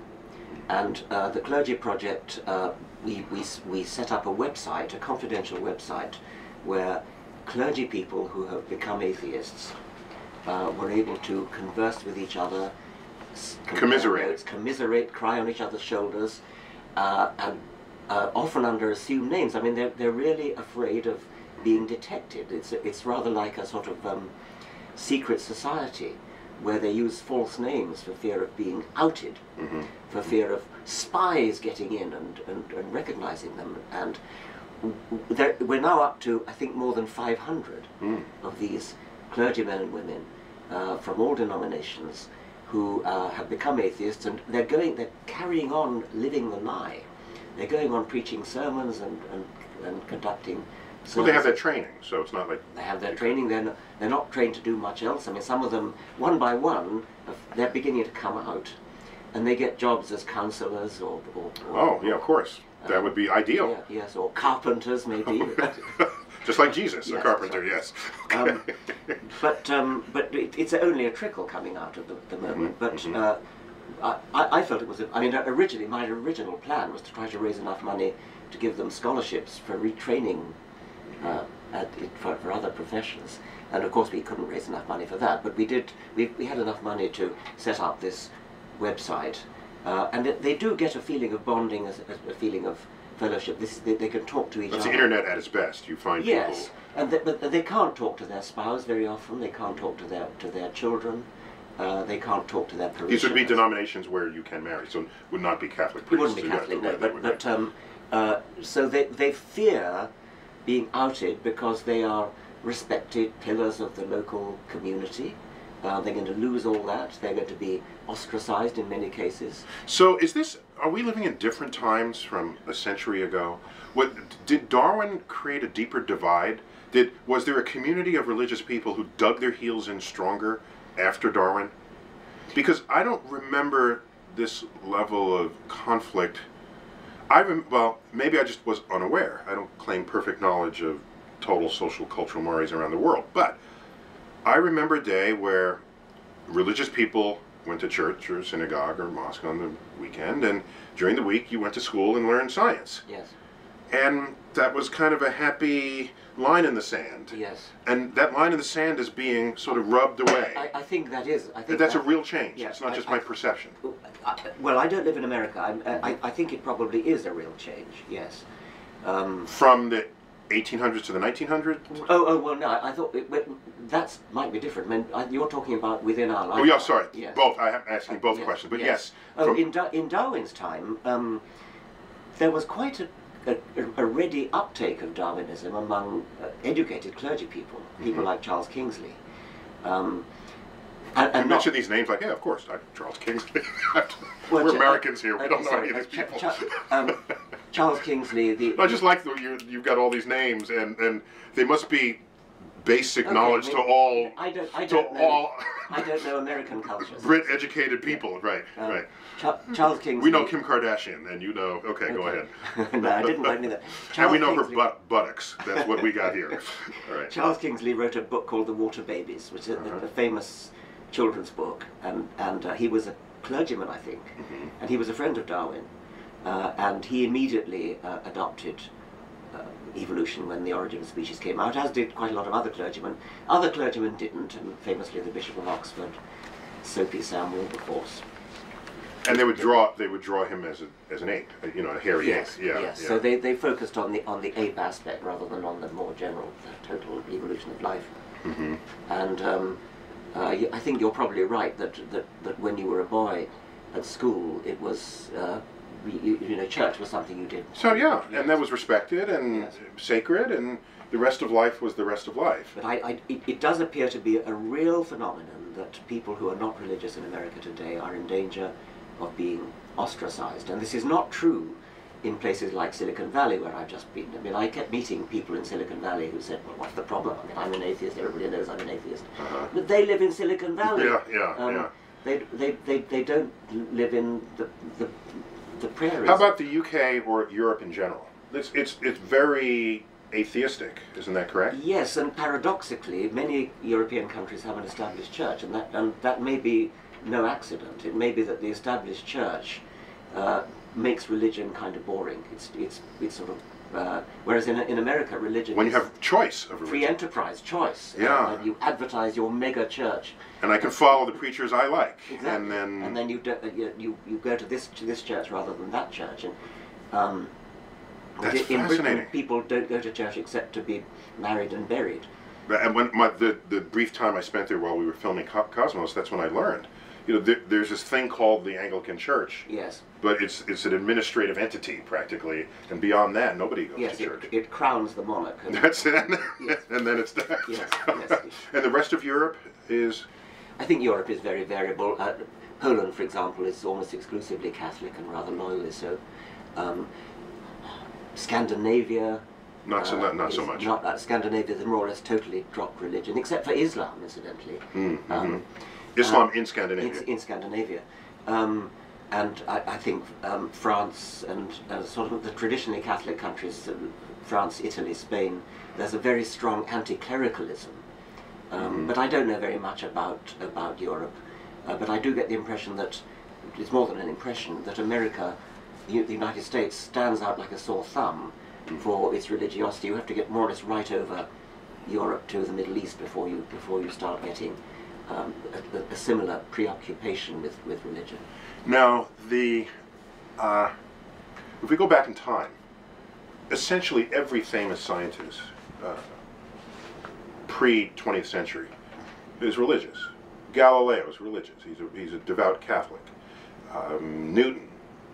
And uh, the Clergy Project, uh, we, we, we set up a website, a confidential website, where clergy people who have become atheists uh, were able to converse with each other, commiserate, notes, commiserate, cry on each other's shoulders, uh, and uh, often under assumed names. I mean, they're, they're really afraid of being detected. It's, it's rather like a sort of um, secret society, where they use false names for fear of being outed, mm-hmm. for fear of spies getting in and, and, and recognizing them. And we're now up to, I think, more than five hundred mm. of these clergymen and women uh, from all denominations who uh, have become atheists, and they're going, they're carrying on living the lie. They're going on preaching sermons and, and, and conducting So well, they have that training, so it's not like... They have that training, they're not, they're not trained to do much else. I mean, some of them, one by one, they're beginning to come out, and they get jobs as counsellors or, or, or... Oh, yeah, of course. Uh, that would be ideal. Yeah, yes, or carpenters, maybe. Just like Jesus, yes, a carpenter, right. Yes. Okay. um, but um, but it, it's only a trickle coming out at the, the moment, mm-hmm, but... Mm-hmm. uh, I, I felt it was, a, I mean, originally, my original plan was to try to raise enough money to give them scholarships for retraining uh, at, for, for other professions. And of course we couldn't raise enough money for that, but we did, we, we had enough money to set up this website. Uh, and it, they do get a feeling of bonding, a, a feeling of fellowship. This, they, they can talk to each other. That's the internet at its best, you find people. Yes, and they, but they can't talk to their spouse very often, they can't talk to their, to their children. Uh, they can't talk to their parishioners. These would be denominations where you can marry, so it would not be Catholic priests. It wouldn't be Catholic, no, but, but um, uh, so they, they fear being outed because they are respected pillars of the local community. Uh, they're going to lose all that, they're going to be ostracized in many cases. So is this, are we living in different times from a century ago? What, did Darwin create a deeper divide? Did, was there a community of religious people who dug their heels in stronger after Darwin? Because I don't remember this level of conflict. I rem well, maybe I just was unaware. I don't claim perfect knowledge of total social cultural mores around the world, but I remember a day where religious people went to church or synagogue or mosque on the weekend, and during the week you went to school and learned science. Yes. And that was kind of a happy line in the sand. Yes. And that line in the sand is being sort of rubbed away. I, I think that is. I think that's that, a real change. Yeah, it's not I, just I, my perception. I, well, I don't live in America. I, I, I think it probably is a real change, yes. Um, From the eighteen hundreds to the nineteen hundreds? Oh, oh well, no, I thought that might be different. I mean, I, you're talking about within our life. Oh, yeah, sorry. Yes. Both. I'm asking both uh, yes, questions, but yes. yes oh, in, da in Darwin's time, um, there was quite a A, a ready uptake of Darwinism among uh, educated clergy people, people mm-hmm. like Charles Kingsley. Um, and, and you mention these names like, yeah, of course, I'm Charles Kingsley. We're well, Americans uh, here, we uh, don't sorry, know any of these people. Ch Ch um, Charles Kingsley, the... No, I just like that you, you've got all these names, and, and they must be basic okay, knowledge maybe, to all... I don't, I don't to know, all I don't know American culture. Brit-educated people, yeah. right, um, right. Ch Charles Kingsley. We know Kim Kardashian, and you know... Okay, okay. Go ahead. No, I didn't quite know that. Charles and we know Kingsley. her butt buttocks. That's what we got here. All right. Charles Kingsley wrote a book called The Water Babies, which is uh-huh. a, a famous children's book, and, and uh, he was a clergyman, I think, mm-hmm. and he was a friend of Darwin, uh, and he immediately uh, adopted uh, evolution when The Origin of Species came out, as did quite a lot of other clergymen. Other clergymen didn't, and famously the Bishop of Oxford, Soapy Samuel, of course. And they would draw. They would draw him as a, as an ape, you know, a hairy yes, ape. Yeah, yes. Yeah. So they, they focused on the on the ape aspect rather than on the more general the total evolution of life. Mm-hmm. And um, uh, I think you're probably right that, that that when you were a boy at school, it was uh, you, you know church was something you did. So yeah, yes. and that was respected and yes. sacred, and the rest of life was the rest of life. But I, I it, it does appear to be a real phenomenon that people who are not religious in America today are in danger of being ostracized, and this is not true in places like Silicon Valley, where I've just been. I mean, I kept meeting people in Silicon Valley who said, well, what's the problem? I mean, I'm an atheist, everybody knows I'm an atheist. Uh-huh. But they live in Silicon Valley. Yeah, yeah, um, yeah. They, they, they, they don't live in the, the, the prairies. How about the U K or Europe in general? It's, it's, it's very atheistic, isn't that correct? Yes, and paradoxically, many European countries have an established church, and that, and that may be no accident. It may be that the established church uh, makes religion kind of boring. It's it's it's sort of uh, whereas in in America religion when you have choice of religion. Free enterprise choice. Yeah, uh, you advertise your mega church. And I can follow the preachers I like. Exactly. And then and then you do, uh, you you go to this to this church rather than that church. And um, that's in fascinating. Britain, people don't go to church except to be married and buried. And when my the the brief time I spent there while we were filming Cosmos, that's when I learned. You know, there, there's this thing called the Anglican Church. Yes. But it's it's an administrative entity practically, and beyond that, nobody goes yes, to it, church. Yes, it crowns the monarch. And that's it, yes. and then it's done. Yes, yes, yes. And the rest of Europe is. I think Europe is very variable. Uh, Poland, for example, is almost exclusively Catholic and rather loyally so. Um, Scandinavia, Not so, uh, not, not so much. Not that. Scandinavia has more or less totally dropped religion, except for Islam, incidentally. Mm-hmm. um, Islam um, in Scandinavia. In, in Scandinavia. Um, and I, I think um, France and uh, sort of the traditionally Catholic countries, um, France, Italy, Spain, there's a very strong anti-clericalism. Um, mm-hmm. But I don't know very much about, about Europe. Uh, but I do get the impression that, it's more than an impression, that America, the, the United States, stands out like a sore thumb for its religiosity. You have to get more or less right over Europe to the Middle East before you before you start getting um, a, a similar preoccupation with with religion. Now, the uh, if we go back in time, essentially every famous scientist uh, pre-twentieth century is religious. Galileo is religious. He's a he's a devout Catholic. Um, Newton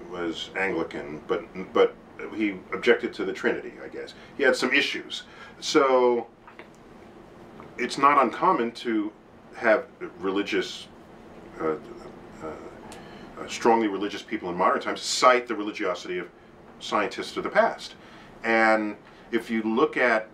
was Anglican, but but. he objected to the Trinity, I guess. He had some issues. So it's not uncommon to have religious, uh, uh, uh, strongly religious people in modern times cite the religiosity of scientists of the past. And if you look at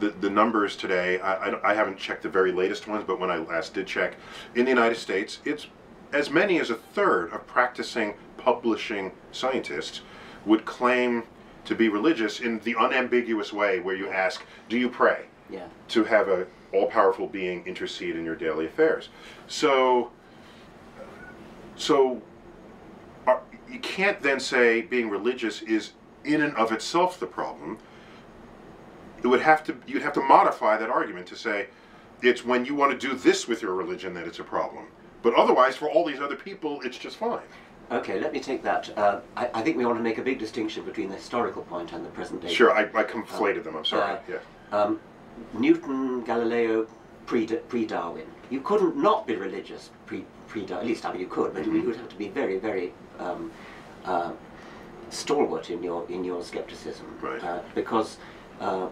the, the numbers today, I, I, I haven't checked the very latest ones, but when I last did check, in the United States, it's as many as a third of practicing publishing scientists would claim to be religious in the unambiguous way where you ask, do you pray? Yeah. To have an all-powerful being intercede in your daily affairs. So, so are, you can't then say being religious is in and of itself the problem. It would have to, you'd have to modify that argument to say, it's when you want to do this with your religion that it's a problem. But otherwise, for all these other people, it's just fine. Okay, let me take that. Uh, I, I think we want to make a big distinction between the historical point and the present day. Sure, I, I conflated um, them, I'm sorry. Uh, yeah. um, Newton, Galileo, pre-Darwin. You couldn't not be religious pre-Darwin, at least I mean you could, but mm-hmm. you would have to be very, very um, uh, stalwart in your in your skepticism. Right. Uh, because uh,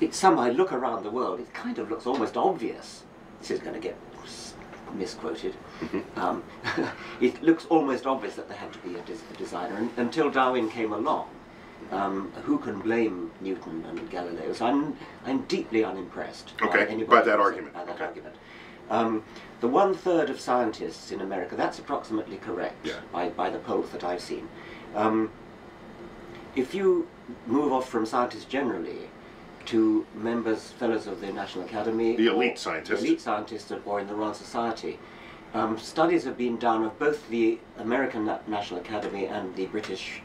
it, somehow look around the world, it kind of looks almost obvious this is going to get misquoted. Mm-hmm. um, it looks almost obvious that there had to be a, des a designer, and until Darwin came along, um, who can blame Newton and Galileo? So I'm I'm deeply unimpressed. Okay, by, by that argument. By that okay. argument. Um, the one third of scientists in America, that's approximately correct yeah. by by the polls that I've seen. Um, if you move off from scientists generally to members, fellows of the National Academy, the elite scientists, elite scientists, or in the Royal Society, um, studies have been done of both the American Na National Academy and the British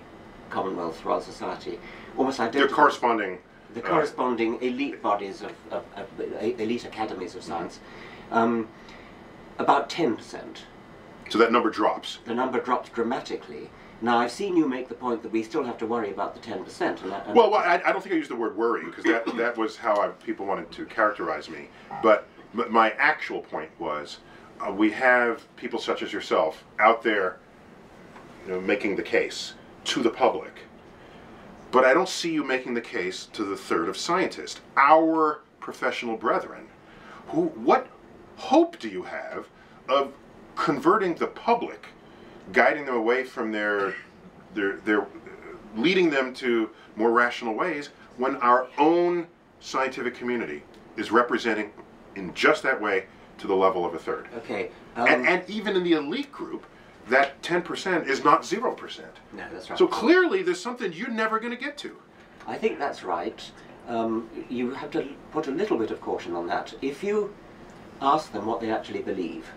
Commonwealth Royal Society, almost identical. The corresponding, the corresponding uh, elite bodies of, of, of, of elite academies of science, mm-hmm. um, about ten percent. So that number drops. The number drops dramatically. Now, I've seen you make the point that we still have to worry about the ten percent. And that, and well, well I, I don't think I used the word worry, because that, that was how I, people wanted to characterize me. But my actual point was, uh, we have people such as yourself out there, you know, making the case to the public. But I don't see you making the case to the third of scientists, our professional brethren. Who, what hope do you have of converting the public, guiding them away from their, their, their, leading them to more rational ways when our own scientific community is representing in just that way to the level of a third? Okay. Um, and, and even in the elite group, that ten percent is not zero percent. No, that's right. So clearly there's something you're never going to get to. I think that's right. Um, you have to put a little bit of caution on that. If you ask them what they actually believe,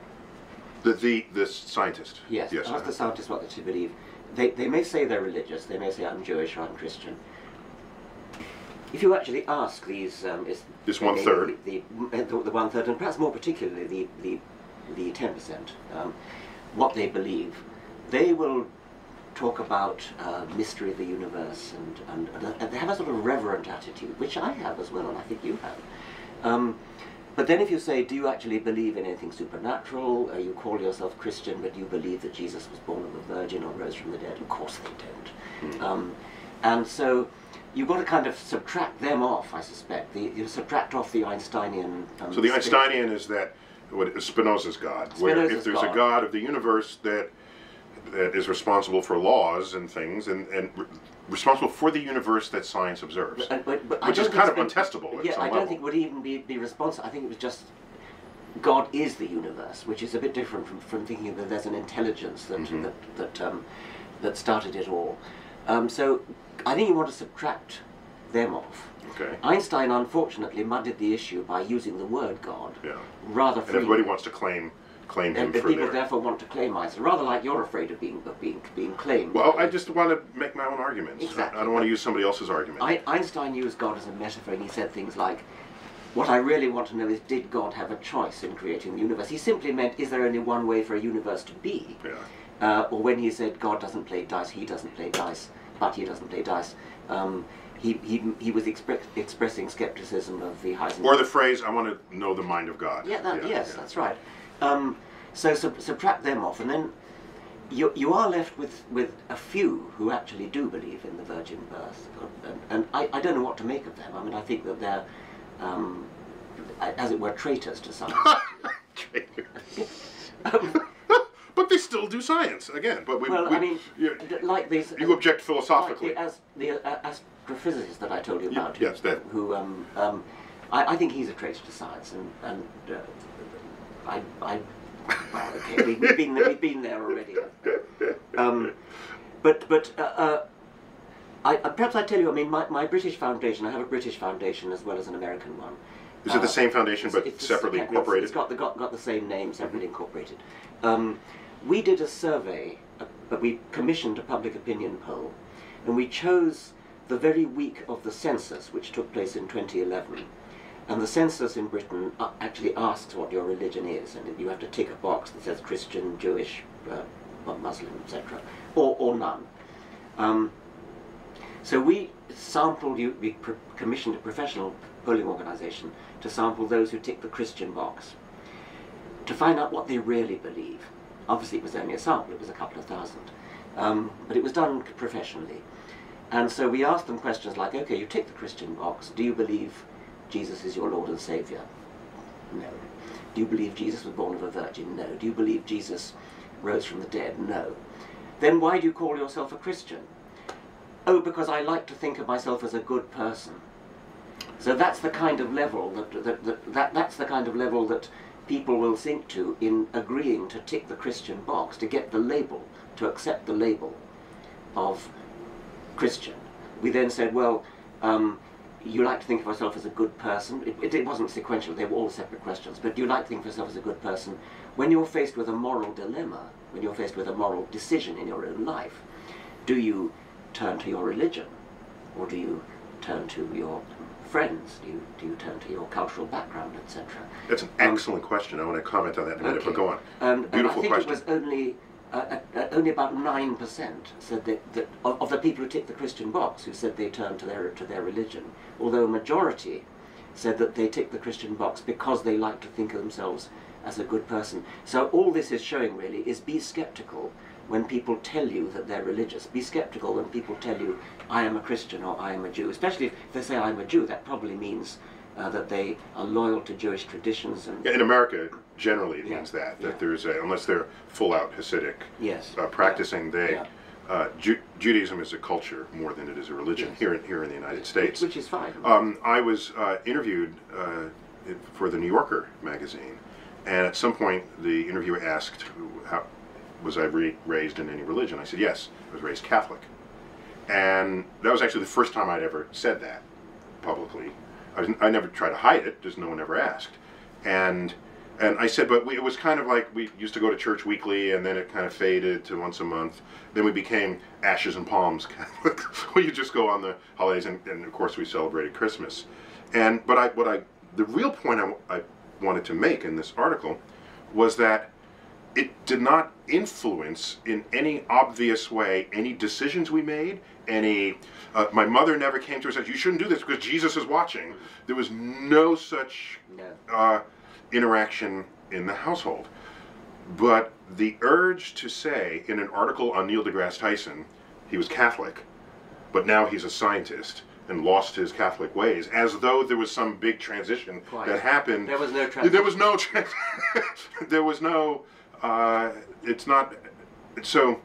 The, the, the scientist. Yes, yes ask the scientist what they believe. They, they may say they're religious, they may say I'm Jewish or I'm Christian. If you actually ask these... Um, is this one-third? The, the, the, the one-third, and perhaps more particularly the the, the ten percent, um, what they believe, they will talk about uh, mystery of the universe, and, and, and they have a sort of reverent attitude, which I have as well, and I think you have. Um, But then if you say, do you actually believe in anything supernatural, uh, you call yourself Christian, but you believe that Jesus was born of a virgin or rose from the dead, of course they don't. Mm. Um, and so you've got to kind of subtract them off, I suspect. The, you subtract off the Einsteinian... Um, so the Einsteinian is that, what, Spinoza's God, Spinoza's where if there's God. a God of the universe that that is responsible for laws and things, and, and re responsible for the universe that science observes, but, but, but which is kind of untestable at some level. Yeah, I don't think it would even be, be responsible. I think it was just God is the universe, which is a bit different from, from thinking that there's an intelligence that, mm-hmm. that, that, um, that started it all. Um, so I think you want to subtract them off. Okay. Einstein, unfortunately, muddied the issue by using the word God. Yeah. Rather freely. And everybody wants to claim claim him and for people their... therefore want to claim Einstein, rather like you're afraid of being of being, being claimed. Well, I just want to make my own arguments. Exactly. I don't want to use somebody else's argument. I, Einstein used God as a metaphor, and he said things like, what I really want to know is, did God have a choice in creating the universe? He simply meant, is there only one way for a universe to be? Yeah. Uh, or when he said, God doesn't play dice, he doesn't play dice, but he doesn't play dice, um, he, he, he was expre expressing skepticism of the Heisenberg. Or the phrase, I want to know the mind of God. Yeah, that, yeah yes, yeah. that's right. Um, so sub subtract them off, and then you, you are left with, with a few who actually do believe in the virgin birth. And, and I, I don't know what to make of them. I mean, I think that they're, um, as it were, traitors to science. Traitors. um, But they still do science, again. But we, well, we, I mean, you, like these... You object philosophically. Like the, as, the uh, astrophysicist that I told you about. Yes, that. Who, um, um, I, I think he's a traitor to science, and, and uh, I, I, well, okay, we, we've, been, we've been there already. Um, but but uh, uh, I, uh, perhaps I tell you, I mean, my, my British foundation, I have a British foundation as well as an American one. Is uh, it the same foundation, but it's, it's separately it's, incorporated? It's got the, got, got the same name, separately mm-hmm. incorporated. Um, We did a survey, uh, but we commissioned a public opinion poll, and we chose the very week of the census, which took place in twenty eleven. And the census in Britain uh, actually asks what your religion is, and you have to tick a box that says Christian, Jewish, uh, Muslim, et cetera, or, or none. Um, so we sampled, you, we pr commissioned a professional polling organization to sample those who tick the Christian box, to find out what they really believe. Obviously, it was only a sample, it was a couple of thousand. Um, but it was done professionally. And so we asked them questions like, okay, you tick the Christian box. Do you believe Jesus is your Lord and Savior? No. Do you believe Jesus was born of a virgin? No. Do you believe Jesus rose from the dead? No. Then why do you call yourself a Christian? Oh, because I like to think of myself as a good person. So that's the kind of level that, that, that, that that's the kind of level that people will sink to in agreeing to tick the Christian box, to get the label, to accept the label of Christian. We then said, well, um, you like to think of yourself as a good person. It, it, it wasn't sequential, they were all separate questions, but do you like to think of yourself as a good person? When you're faced with a moral dilemma, when you're faced with a moral decision in your own life, do you turn to your religion, or do you turn to your friends? Do you, do you turn to your cultural background, et cetera? That's an excellent um, question. I want to comment on that in a minute, okay. but go on. Um, Beautiful question. I think question. It was only, uh, uh, only about nine percent said that, that of, of the people who ticked the Christian box who said they turned to their, to their religion, although a majority said that they ticked the Christian box because they like to think of themselves as a good person. So all this is showing, really, is be sceptical when people tell you that they're religious. Be sceptical when people tell you, I am a Christian or I am a Jew. Especially if they say I'm a Jew, that probably means uh, that they are loyal to Jewish traditions. And yeah, in America, generally, it yeah, means that. That yeah. there's a, unless they're full-out Hasidic, yes. uh, practicing, yeah. they... Yeah. Uh, Ju Judaism is a culture more than it is a religion yes. here, in, here in the United States. Which is fine. Um, I was uh, interviewed uh, for the New Yorker magazine, and at some point the interviewer asked, how was I re raised in any religion? I said, yes, I was raised Catholic. And that was actually the first time I'd ever said that publicly. I, was, I never tried to hide it, just no one ever asked. And and I said, but we, it was kind of like we used to go to church weekly, and then it kind of faded to once a month. Then we became Ashes and Palms Catholic. Well, you just go on the holidays, and, and of course we celebrated Christmas. And but I what I the real point I, I wanted to make in this article was that it did not influence in any obvious way any decisions we made, any, uh, my mother never came to her and said, you shouldn't do this because Jesus is watching. There was no such no. Uh, interaction in the household. But the urge to say in an article on Neil deGrasse Tyson, he was Catholic, but now he's a scientist and lost his Catholic ways, as though there was some big transition Quite. that happened. There was no transition. There was no, trans there was no, Uh, it's not, so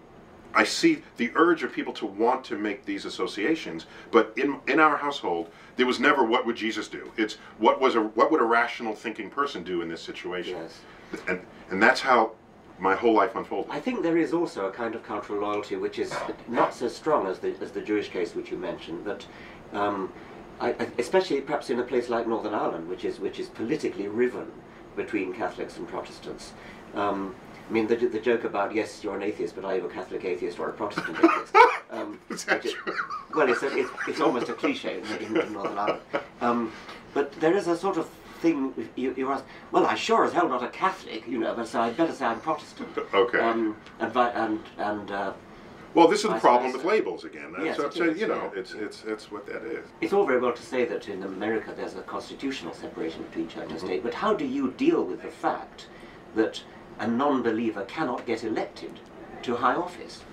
I see the urge of people to want to make these associations, but in in our household, there was never what would Jesus do. It's what was a what would a rational thinking person do in this situation, yes. and and that's how my whole life unfolded. I think there is also a kind of cultural loyalty which is not so strong as the as the Jewish case which you mentioned, but. Um, I, especially perhaps in a place like Northern Ireland, which is which is politically riven between Catholics and Protestants. Um, I mean, the, the joke about, yes, you're an atheist, but are you a Catholic atheist or a Protestant atheist? Um, is that true? It, well, it's, a, it's, it's almost a cliche in, in Northern Ireland. Um, but there is a sort of thing, you, you ask, well, I sure as hell not a Catholic, you know, but so I'd better say I'm Protestant. Okay. Um, and... and, and uh, Well, this is the problem with labels again. That's yes, what I'm saying, is, you know, yeah. it's, it's, it's what that is. It's all very well to say that in America there's a constitutional separation between church mm-hmm. and state, but how do you deal with the fact that a non-believer cannot get elected to high office?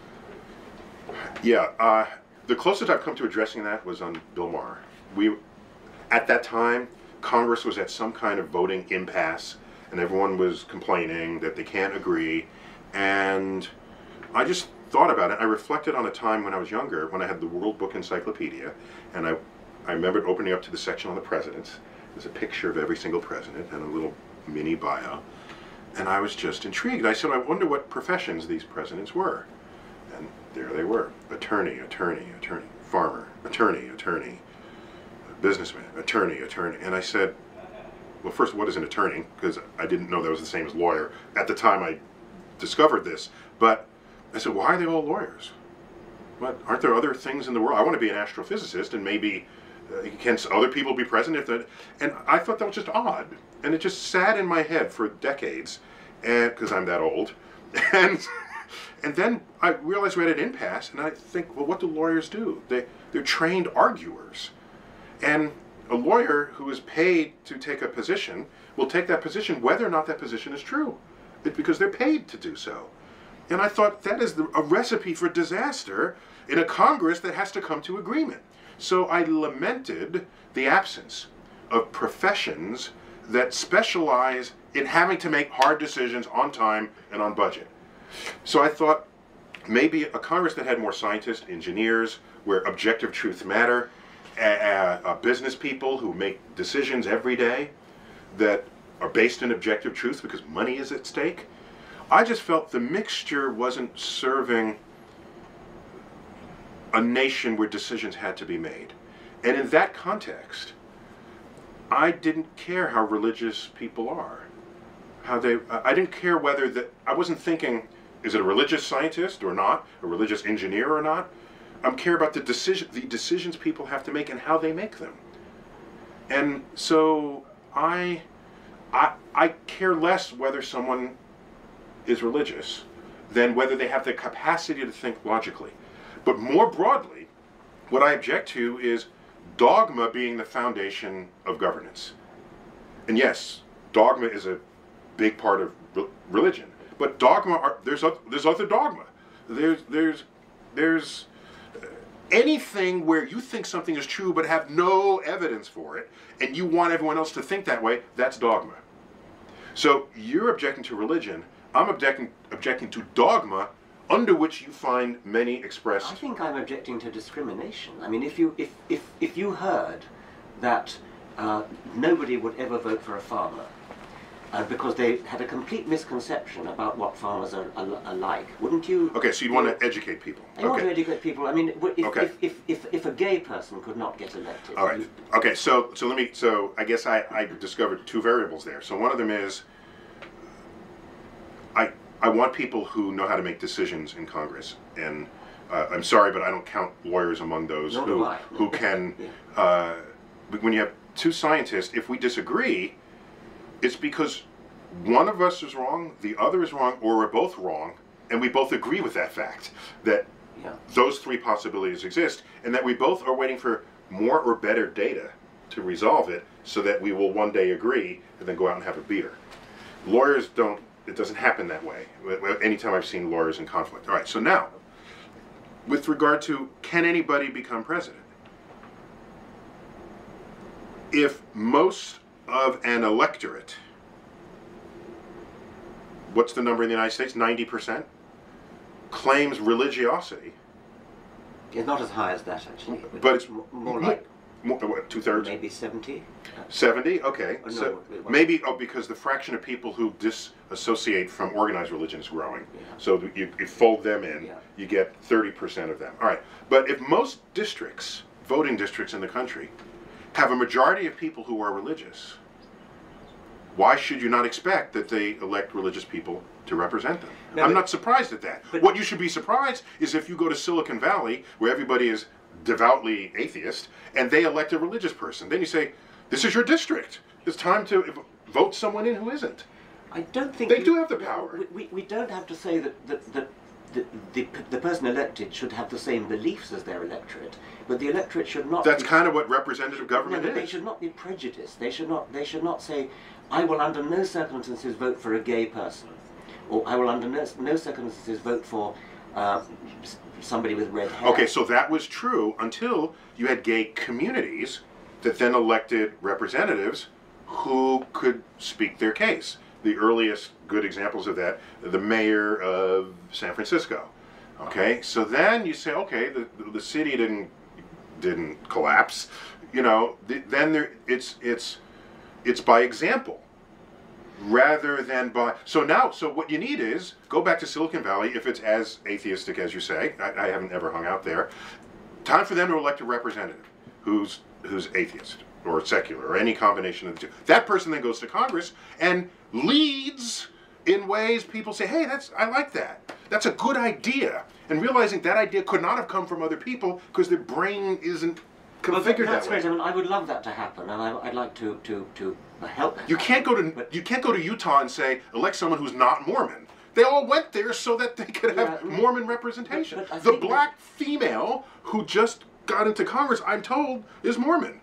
Yeah, uh, the closest I've come to addressing that was on Bill Maher. We, at that time, Congress was at some kind of voting impasse, and everyone was complaining that they can't agree, and I just... thought about it. I reflected on a time when I was younger, when I had the World Book Encyclopedia, and I, I remembered opening up to the section on the presidents. There's a picture of every single president and a little mini bio, and I was just intrigued. I said, I wonder what professions these presidents were, and there they were: attorney, attorney, attorney, farmer, attorney, attorney, businessman, attorney, attorney. And I said, well, first, what is an attorney? Because I didn't know that was the same as lawyer at the time I discovered this, but. I said, why are they all lawyers? What, aren't there other things in the world? I want to be an astrophysicist, and maybe uh, can other people be present if that? And I thought that was just odd, and it just sat in my head for decades, and because I'm that old, and and then I realized we're at an impasse, and I think, well, what do lawyers do? They they're trained arguers, and a lawyer who is paid to take a position will take that position whether or not that position is true, it's because they're paid to do so. And I thought, that is the, a recipe for disaster in a Congress that has to come to agreement. So I lamented the absence of professions that specialize in having to make hard decisions on time and on budget. So I thought maybe a Congress that had more scientists, engineers, where objective truth matter, uh, uh, business people who make decisions every day that are based in objective truth because money is at stake. I just felt the mixture wasn't serving a nation where decisions had to be made. And in that context, I didn't care how religious people are. How they, I didn't care whether that, I wasn't thinking, is it a religious scientist or not, a religious engineer or not? I care about the, decision, the decisions people have to make and how they make them. And so I, I, I care less whether someone is religious than whether they have the capacity to think logically. But more broadly, what I object to is dogma being the foundation of governance. And yes, dogma is a big part of religion, but dogma are, there's other, there's other dogma. There's there's there's anything where you think something is true but have no evidence for it, and you want everyone else to think that way. That's dogma. So you're objecting to religion. I'm objecting, objecting to dogma, under which you find many expressed... I think I'm objecting to discrimination. I mean, if you, if, if, if you heard that uh, nobody would ever vote for a farmer uh, because they had a complete misconception about what farmers are, are, are like, wouldn't you... Okay, so you want to educate people. I okay. want to educate people. I mean, if, okay. if, if, if, if a gay person could not get elected... All right. Okay, so, so let me... So I guess I, I discovered two variables there. So one of them is... I, I want people who know how to make decisions in Congress, and uh, I'm sorry, but I don't count lawyers among those who, who can, yeah. uh, when you have two scientists, if we disagree, it's because one of us is wrong, the other is wrong, or we're both wrong, and we both agree with that fact, that yeah. those three possibilities exist, and that we both are waiting for more or better data to resolve it, so that we will one day agree, and then go out and have a beer. Lawyers don't It doesn't happen that way, anytime I've seen lawyers in conflict. All right, so now, with regard to can anybody become president? If most of an electorate, what's the number in the United States, ninety percent? claims religiosity. Yeah, not as high as that, actually. But, but it's more like more, what, two-thirds? Maybe seventy. seventy? Okay. Oh, no, so maybe, oh, because the fraction of people who disassociate from organized religion is growing. Yeah. So you, you fold them in, yeah. you get thirty percent of them. All right. But if most districts, voting districts in the country, have a majority of people who are religious, why should you not expect that they elect religious people to represent them? No, I'm not surprised at that. What you should be surprised is if you go to Silicon Valley, where everybody is devoutly atheist, and they elect a religious person. Then you say, this is your district. It's time to vote someone in who isn't. I don't think... They we, do have the power. We, we, we don't have to say that, that, that the, the, the person elected should have the same beliefs as their electorate, but the electorate should not... That's be, kind of what representative government no, is. They should not be prejudiced. They should not, they should not say, I will under no circumstances vote for a gay person, or I will under no, no circumstances vote for... Uh, somebody with red hair. Okay, so that was true until you had gay communities that then elected representatives who could speak their case. The earliest good examples of that, the mayor of San Francisco. Okay, so then you say, okay, the, the city didn't didn't collapse. You know, the, then there, it's it's it's by example. Rather than by, so now, so what you need is, go back to Silicon Valley, if it's as atheistic as you say, I, I haven't ever hung out there, time for them to elect a representative who's, who's atheist, or secular, or any combination of the two. That person then goes to Congress and leads in ways people say, hey, that's, I like that, that's a good idea, and realizing that idea could not have come from other people because their brain isn't configured that way. That's great, I mean, I would love that to happen, and I, I'd like to, to, to help. You can't go to you can't go to Utah and say elect someone who's not Mormon. They all went there so that they could have yeah, Mormon representation. But, but the black female who just got into Congress, I'm told, is Mormon.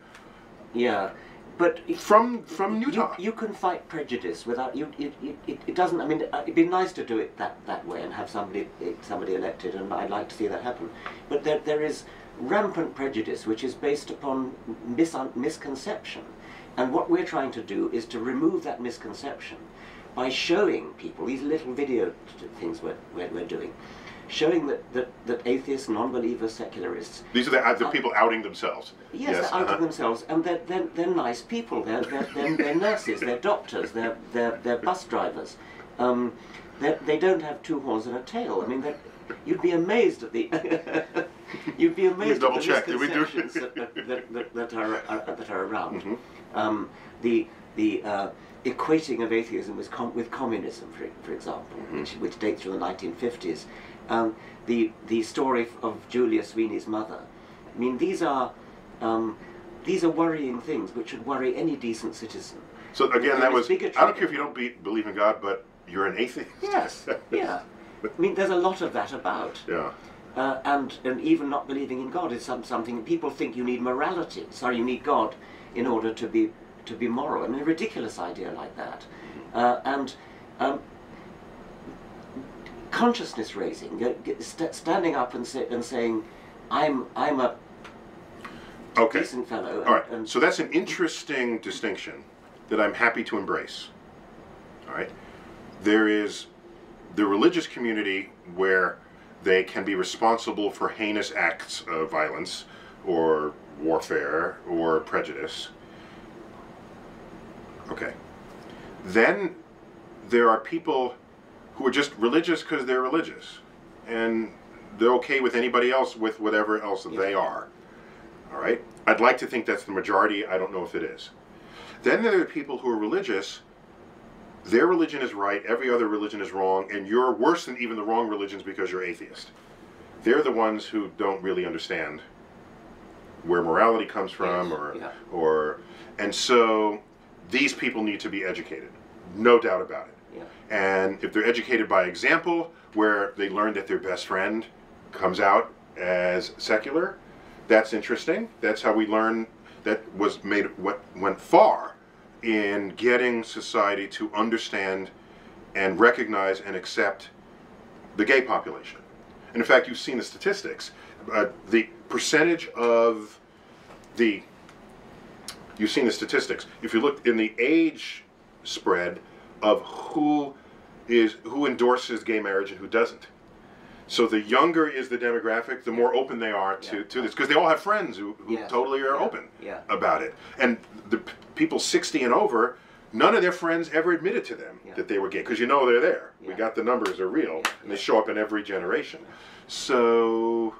Yeah, but from from Utah, you, you can fight prejudice without you. It, it, it doesn't. I mean, it'd be nice to do it that that way and have somebody somebody elected, and I'd like to see that happen. But there there is rampant prejudice which is based upon mis misconception. And what we're trying to do is to remove that misconception by showing people, these little video things we're, we're, we're doing, showing that, that, that atheists, non-believers, secularists... These are the, the are, people outing themselves. Yes, yes. they're outing uh-huh. themselves, and they're, they're, they're nice people. They're, they're, they're, they're nurses, they're doctors, they're, they're, they're bus drivers. Um, they're, they don't have two horns and a tail. I mean, you'd be amazed at the... you'd be amazed at the misconceptions that, that, that, that, that, are, are, that are around. Mm-hmm. Um, the the uh, equating of atheism with, com with communism, for, for example, mm-hmm. which, which dates from the nineteen fifties. Um, the, the story of Julia Sweeney's mother. I mean, these are, um, these are worrying things which should worry any decent citizen. So again, and that was, I don't care if you don't be, believe in God, but you're an atheist. Yes, yeah. I mean, there's a lot of that about. Yeah. Uh, and, and even not believing in God is some, something, people think you need morality, sorry, you need God in order to be to be moral. I mean, a ridiculous idea like that. Uh, and um, consciousness raising, st standing up and say, and saying, "I'm I'm a okay. decent fellow." And, all right. And so that's an interesting distinction that I'm happy to embrace. All right. There is the religious community where they can be responsible for heinous acts of violence or warfare or prejudice. Okay. Then there are people who are just religious because they're religious, and they're okay with anybody else with whatever else yeah. they are. All right? I'd like to think that's the majority. I don't know if it is. Then there are people who are religious. Their religion is right, every other religion is wrong, and you're worse than even the wrong religions because you're atheist. They're the ones who don't really understand where morality comes from, or, yeah. or, and so these people need to be educated, no doubt about it. Yeah. And if they're educated by example, where they learn that their best friend comes out as secular, that's interesting. That's how we learn. That was made what went far in getting society to understand and recognize and accept the gay population. And in fact, you've seen the statistics. Uh, the percentage of the, you've seen the statistics, if you look in the age spread of who is, who endorses gay marriage and who doesn't. So the younger is the demographic, the more open they are to, yeah. to this, because they all have friends who, who yeah. totally are yeah. open yeah. about it. And the p people sixty and over, none of their friends ever admitted to them yeah. that they were gay, because you know they're there. Yeah. We got the numbers are real, yeah. and they show up in every generation. Yeah. So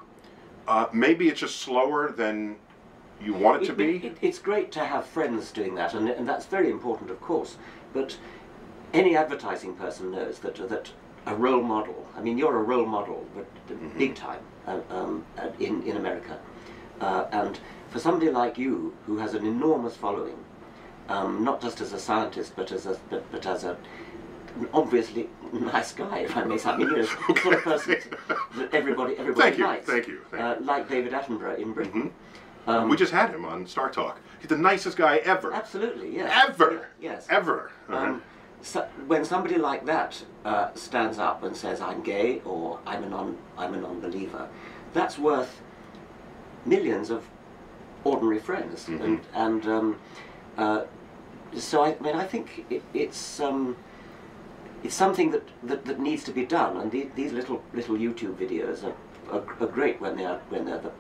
uh, maybe it's just slower than you want it, it to be. It, it, it's great to have friends doing that, and, and that's very important, of course. But any advertising person knows that that. a role model. I mean, you're a role model, but mm-hmm. big time uh, um, in in America. Uh, and for somebody like you, who has an enormous following, um, not just as a scientist, but as a but, but as a an obviously nice guy, if I may say, I mean, you know, okay. the sort of person that everybody everybody likes. Thank you, thank you, thank you. Uh, like David Attenborough in Britain. Mm-hmm. Um, we just had him on StarTalk. He's the nicest guy ever. Absolutely, yeah. Ever. Yeah, yes. Ever. Uh-huh. um, So, when somebody like that uh, stands up and says, I'm gay, or I'm a non, I'm a non-believer, that's worth millions of ordinary friends. Mm-hmm. And, and um, uh, so, I, I mean, I think it, it's, um, it's something that, that, that needs to be done. And the, these little little YouTube videos are, are, are great when they're, when they're the,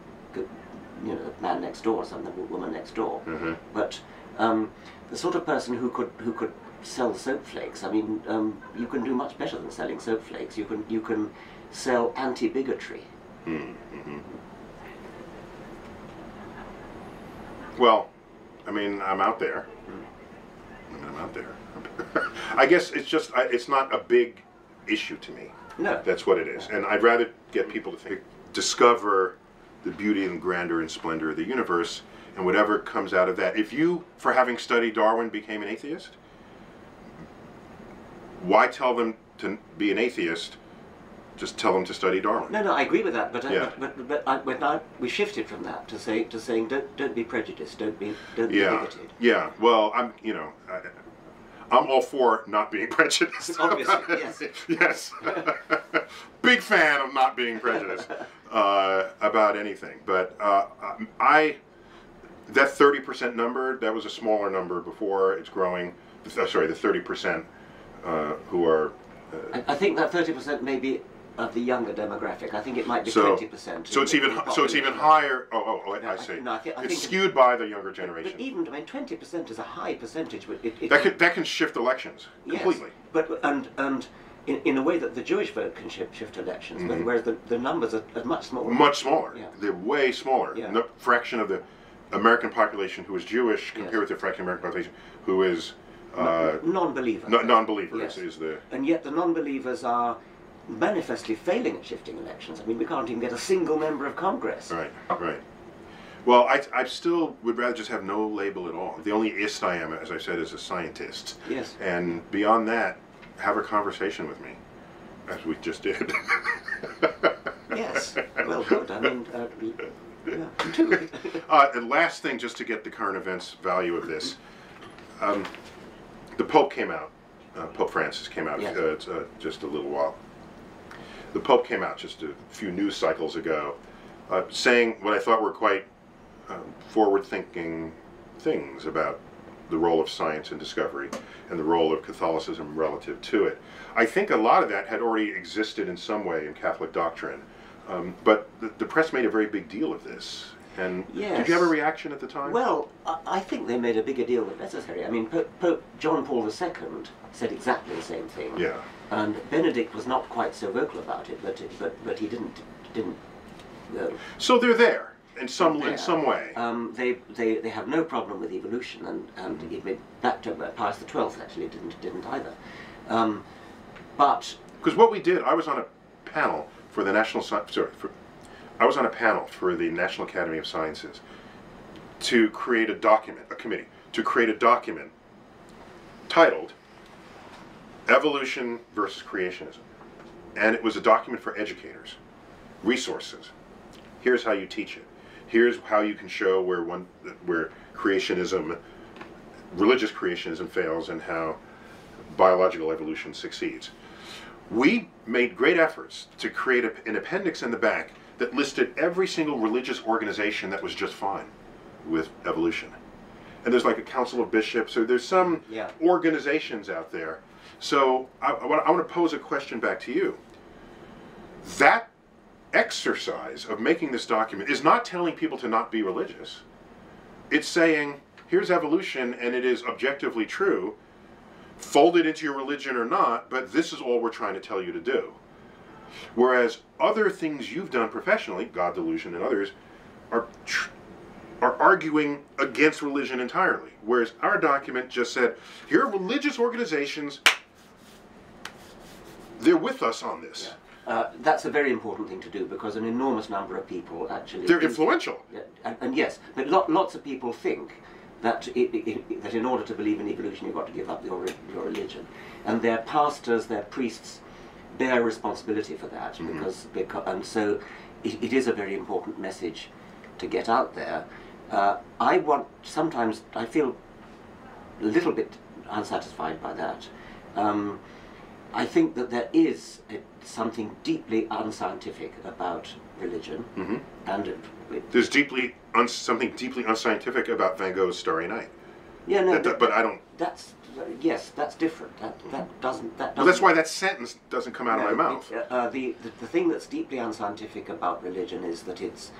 you know, the man next door or something, the woman next door. Mm-hmm. But um, the sort of person who could, who could sell soap flakes. I mean, um, you can do much better than selling soap flakes. You can you can sell anti-bigotry. Mm-hmm. Well, I mean, I'm out there. I mean, I'm out there. I guess it's just I, it's not a big issue to me. No, that's what it is, and I'd rather get people to think, discover the beauty and grandeur and splendor of the universe, and whatever comes out of that. If you, for having studied Darwin, became an atheist, why tell them to be an atheist? Just tell them to study Darwin. No, no, I agree with that, but I, yeah. but but, but I, when I, we shifted from that to say to saying don't don't be prejudiced, don't be don't yeah. be bigoted. Yeah, well, I'm you know, I, I'm all for not being prejudiced. Obviously, yes, yes. Big fan of not being prejudiced uh, about anything. But uh, I that thirty percent number, that was a smaller number before. It's growing. Uh, sorry, the thirty percent. Uh, who are... Uh, I, I think that thirty percent may be of the younger demographic. I think it might be so, twenty percent. So it's even so it's even higher... Oh, oh, oh no, I, I see. No, I th I it's think skewed it's, by the younger generation. But, but even, I mean, twenty percent is a high percentage. But it, it that, can, can, that can shift elections completely. Yes, but, and, and in, in a way that the Jewish vote can shift, shift elections, mm-hmm. but whereas the, the numbers are, are much smaller. Much smaller. Yeah. They're way smaller. Yeah. The fraction of the American population who is Jewish compared yes. with the fraction of the American population who is... Uh, non-believer. No, non-believers yes. is the... And yet the non-believers are manifestly failing at shifting elections. I mean, we can't even get a single member of Congress. Right, right. Well, I, I still would rather just have no label at all. The only ist I am, as I said, is a scientist. Yes. And beyond that, have a conversation with me, as we just did. Yes. Well, good. I mean... Uh, yeah, too. uh, and last thing, just to get the current events value of this... Um, The Pope came out, uh, Pope Francis came out yes. uh, uh, just a little while. The Pope came out just a few news cycles ago uh, saying what I thought were quite um, forward-thinking things about the role of science and discovery and the role of Catholicism relative to it. I think a lot of that had already existed in some way in Catholic doctrine, um, but the, the press made a very big deal of this. And yes. Did you have a reaction at the time? Well, I, I think they made a bigger deal than necessary. I mean, Pope, Pope John Paul the Second said exactly the same thing. Yeah. And Benedict was not quite so vocal about it, but it, but but he didn't didn't. Uh, so they're there in some there. in some way. Um, they they they have no problem with evolution, and and mm-hmm. it made back to Pius the Twelfth actually didn't didn't either. Um, but because what we did, I was on a panel for the National Science. Sorry, for, I was on a panel for the National Academy of Sciences to create a document, a committee, to create a document titled Evolution versus Creationism. And it was a document for educators, resources. Here's how you teach it. Here's how you can show where one, where creationism, religious creationism fails and how biological evolution succeeds. We made great efforts to create a, an appendix in the back that listed every single religious organization that was just fine with evolution. And there's like a council of bishops, or there's some yeah. organizations out there. So I, I want to pose a question back to you. That exercise of making this document is not telling people to not be religious. It's saying, here's evolution, and it is objectively true. Fold it into your religion or not, but this is all we're trying to tell you to do. Whereas other things you've done professionally, God delusion and others, are, tr are arguing against religion entirely. Whereas our document just said, here are religious organizations, they're with us on this. Yeah. Uh, that's a very important thing to do, because an enormous number of people actually... They're influential. And, and yes, but lo lots of people think that, it, it, that in order to believe in evolution you've got to give up your, your religion. And their pastors, their priests, bear responsibility for that, mm-hmm. because, because and so it, it is a very important message to get out there. Uh, I want, sometimes I feel a little bit unsatisfied by that. Um, I think that there is a, something deeply unscientific about religion, mm-hmm. and it, it, there's deeply un something deeply unscientific about Van Gogh's Starry Night. Yeah, no, that, that, but I don't. That's uh, yes, that's different. That that doesn't. That doesn't well, that's why that sentence doesn't come out no, of my mouth. It, uh, the, the the thing that's deeply unscientific about religion is that it's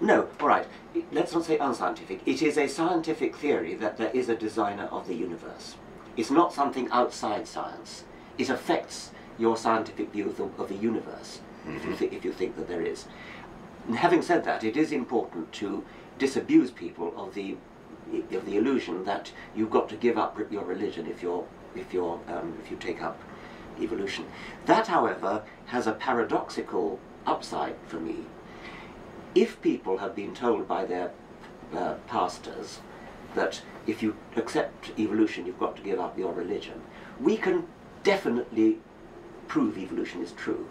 no. All right, let's not say unscientific. It is a scientific theory that there is a designer of the universe. It's not something outside science. It affects your scientific view of the, of the universe, mm-hmm. if, you th if you think that there is. And having said that, it is important to disabuse people of the of the illusion that you've got to give up your religion if you're if you're um, if you take up evolution. That, however, has a paradoxical upside for me. If people have been told by their uh, pastors that if you accept evolution, you've got to give up your religion, we can definitely prove evolution is true.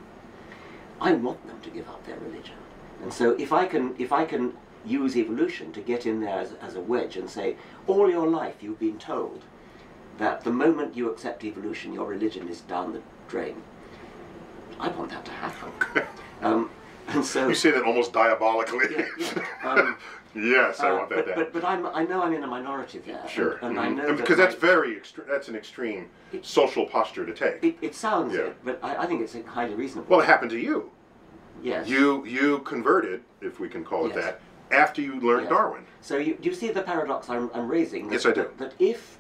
I want them to give up their religion, and so if I can, if I can use evolution to get in there as, as a wedge and say, all your life you've been told that the moment you accept evolution, your religion is down the drain. I want that to happen. Okay. Um, and so you say that almost diabolically. Yeah, yeah. Um, yes, I uh, want that. But, but, but I'm, I know I'm in a minority there. Sure, and, and mm-hmm. I know and because that that's I, very that's an extreme it, social posture to take. It, it sounds, yeah. it, but I, I think it's highly reasonable. Well, it happened to you. Yes, you you converted, if we can call it yes. that, after you learned yes. Darwin. So you you see the paradox I'm, I'm raising. That, yes, I do. That, that if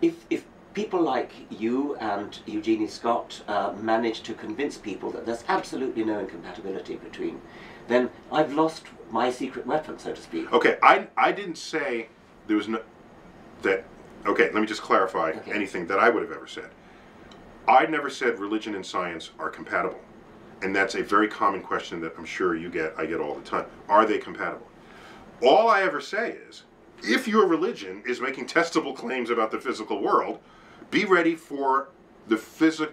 if if people like you and Eugenie Scott uh, manage to convince people that there's absolutely no incompatibility between, then I've lost my secret weapon, so to speak. Okay, I, I didn't say there was no, that, okay, let me just clarify okay. anything that I would have ever said. I never said religion and science are compatible. And that's a very common question that I'm sure you get, I get all the time. Are they compatible? All I ever say is, if your religion is making testable claims about the physical world, be ready for the physic,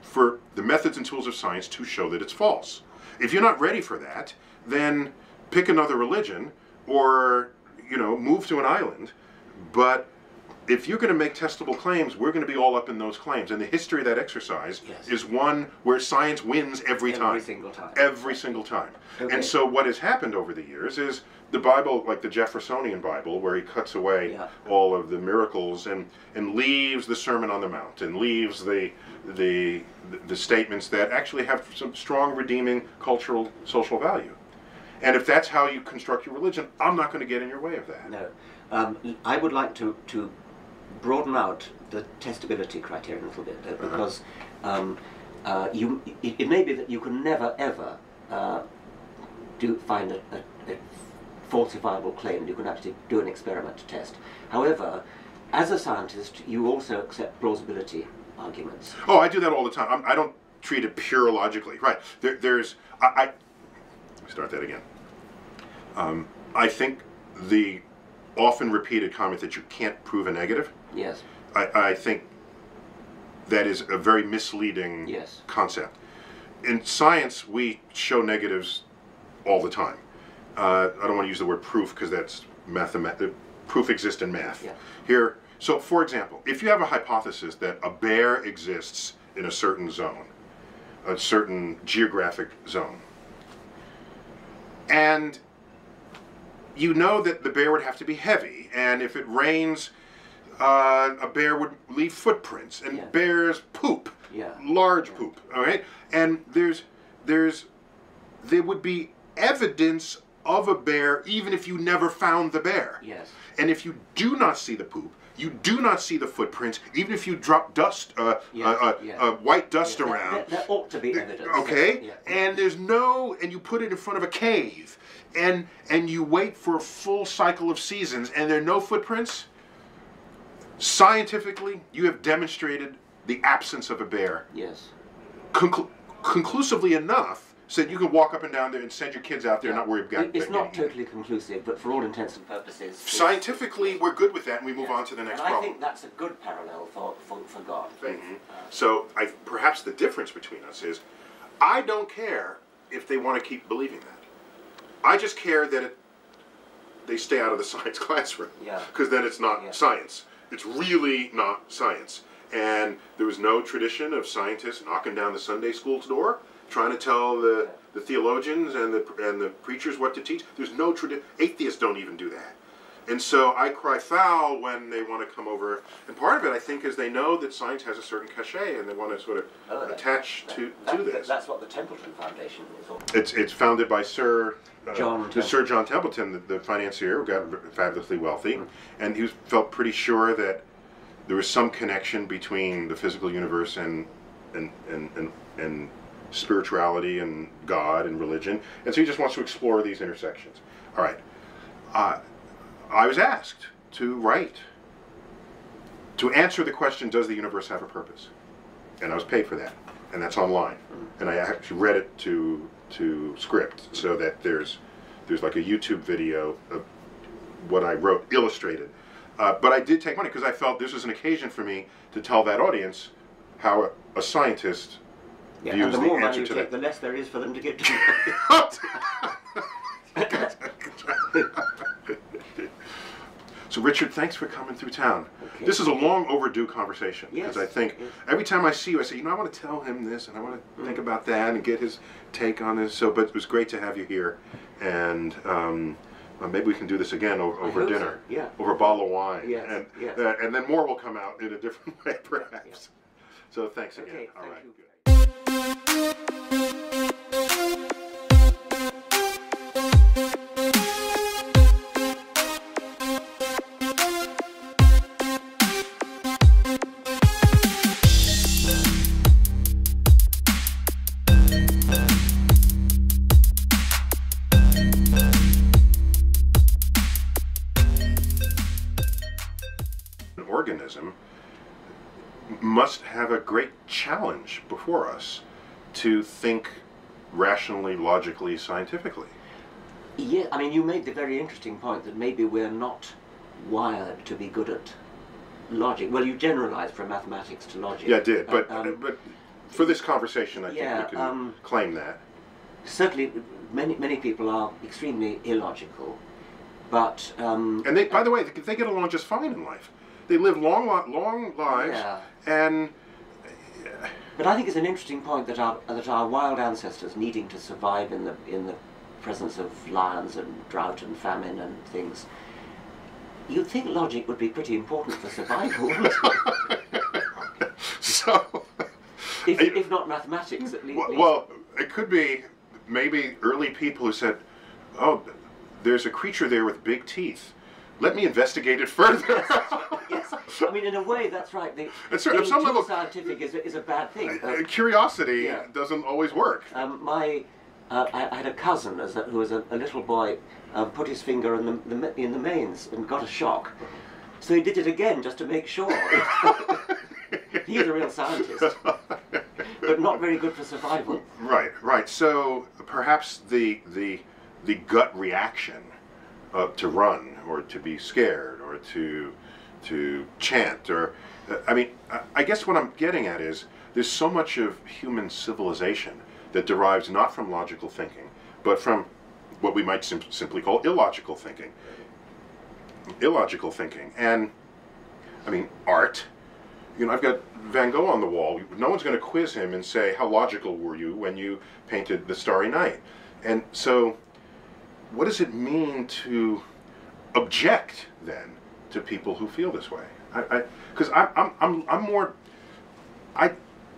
for the methods and tools of science to show that it's false. If you're not ready for that, then pick another religion, or you know, move to an island. But if you're going to make testable claims, we're going to be all up in those claims. And the history of that exercise yes. is one where science wins every, every time, every single time, every single time. Okay. And so what has happened over the years is the Bible, like the Jeffersonian Bible, where he cuts away yeah. all of the miracles and and leaves the Sermon on the Mount and leaves the the the statements that actually have some strong redeeming cultural social value. And if that's how you construct your religion, I'm not going to get in your way of that. No, um, I would like to to broaden out the testability criterion a little bit, though, because uh-huh. um, uh, you it, it may be that you can never ever uh, do find a, a, a falsifiable claim. You can actually do an experiment to test. However, as a scientist, you also accept plausibility arguments. Oh, I do that all the time. I'm, I don't treat it pure logically. Right. There, there's... I, I, let me start that again. Um, I think the often repeated comment that you can't prove a negative, yes. I, I think that is a very misleading yes. concept. In science, we show negatives all the time. Uh, I don't want to use the word proof because that's mathematical. Proof exists in math. Yeah. Here, so for example, if you have a hypothesis that a bear exists in a certain zone, a certain geographic zone, and you know that the bear would have to be heavy, and if it rains, uh, a bear would leave footprints, and yeah. bears poop, yeah. large yeah. poop, all right? And there's there's there would be evidence of a bear even if you never found the bear. Yes. And if you do not see the poop, you do not see the footprints, even if you drop dust, uh, yes, uh, uh, yes. uh, white dust yes. around. That, that, that ought to be evidence. Okay, yes. yeah. and there's no, and you put it in front of a cave, and and you wait for a full cycle of seasons, and there are no footprints. Scientifically, you have demonstrated the absence of a bear. Yes. Conclu conclusively enough, so that you can walk up and down there and send your kids out there yeah. and not worry about it. It's not totally conclusive, but for all intents and purposes... Scientifically, we're good with that, and we move yes. on to the next and I problem. I think that's a good parallel for, for, for God. Mm-hmm. uh, so I, perhaps the difference between us is, I don't care if they want to keep believing that. I just care that it, they stay out of the science classroom, because yeah. then it's not yeah. science. It's really not science. And there was no tradition of scientists knocking down the Sunday school's door, trying to tell the, the theologians and the, and the preachers what to teach. There's no tradition. Atheists don't even do that. And so I cry foul when they want to come over. And part of it, I think, is they know that science has a certain cachet, and they want to sort of oh, attach that, to, that, to that, this. That's what the Templeton Foundation is all about. It's, it's founded by Sir uh, John, the Sir John Templeton, the, the financier who got fabulously wealthy. Mm. And he was, felt pretty sure that there was some connection between the physical universe and and and... and, and spirituality and God and religion, and so he just wants to explore these intersections. All right, uh, I was asked to write, to answer the question, does the universe have a purpose? And I was paid for that, and that's online. And I actually read it to to script, so that there's there's like a YouTube video of what I wrote illustrated. Uh, but I did take money because I felt this was an occasion for me to tell that audience how a, a scientist Yeah, and the more the money you take, the less there is for them to get to. So Richard, thanks for coming through town. Okay. This is a long overdue conversation. Because yes. I think yes. every time I see you, I say, you know, I want to tell him this, and I want to mm. think about that, and get his take on this. So, but it was great to have you here, and um, well, maybe we can do this again over, over dinner, so. yeah. over a bottle of wine, yes. and yes. Uh, and then more will come out in a different way, perhaps. Yes. So thanks again. Okay, All thank right. You. An organism must have a great challenge before us to think rationally, logically, scientifically. Yeah, I mean, you made the very interesting point that maybe we're not wired to be good at logic. Well, you generalized from mathematics to logic. Yeah, I did, but, uh, um, but for this conversation, I yeah, think we can um, claim that. Certainly, many, many people are extremely illogical, but... Um, and they, by uh, the way, they get along just fine in life. They live long, long lives, yeah. and... Uh, But I think it's an interesting point that our that our wild ancestors, needing to survive in the in the presence of lions and drought and famine and things, you'd think logic would be pretty important for survival. so, if, it, if not mathematics, at least. Well, well, it could be maybe early people who said, "Oh, there's a creature there with big teeth. Let me investigate it further." Yes, I mean, in a way, that's right. The, the being too level, scientific is a, is a bad thing. Uh, curiosity yeah. doesn't always work. Um, my, uh, I, I had a cousin as a, who was a, a little boy, uh, put his finger in the, the in the mains and got a shock. So he did it again just to make sure. He's a real scientist, but not very good for survival. Right, right. So perhaps the the the gut reaction. Uh, to run, or to be scared, or to to chant, or uh, I mean, I, I guess what I'm getting at is there's so much of human civilization that derives not from logical thinking, but from what we might sim simply call illogical thinking. Illogical thinking, and I mean, art. You know, I've got Van Gogh on the wall. No one's going to quiz him and say, "How logical were you when you painted The Starry Night?" And so. What does it mean to object then to people who feel this way? I, because I, I'm, I'm, I'm more, I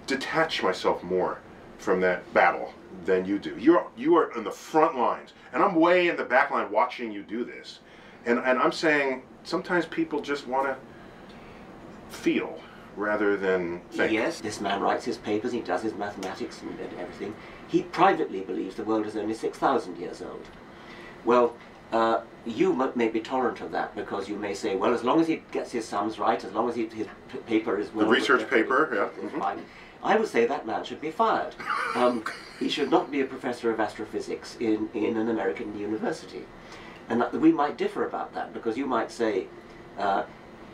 detach myself more from that battle than you do. You're, you are on the front lines, and I'm way in the back line watching you do this. And, and I'm saying sometimes people just want to feel rather than think. Yes, this man writes his papers, he does his mathematics and, and everything. He privately believes the world is only six thousand years old. Well, uh, you may be tolerant of that, because you may say, well, as long as he gets his sums right, as long as he, his p paper is well... The research paper, yeah. Mm-hmm. Fine. I would say that man should be fired. Um, he should not be a professor of astrophysics in, in an American university. And that, we might differ about that, because you might say, uh,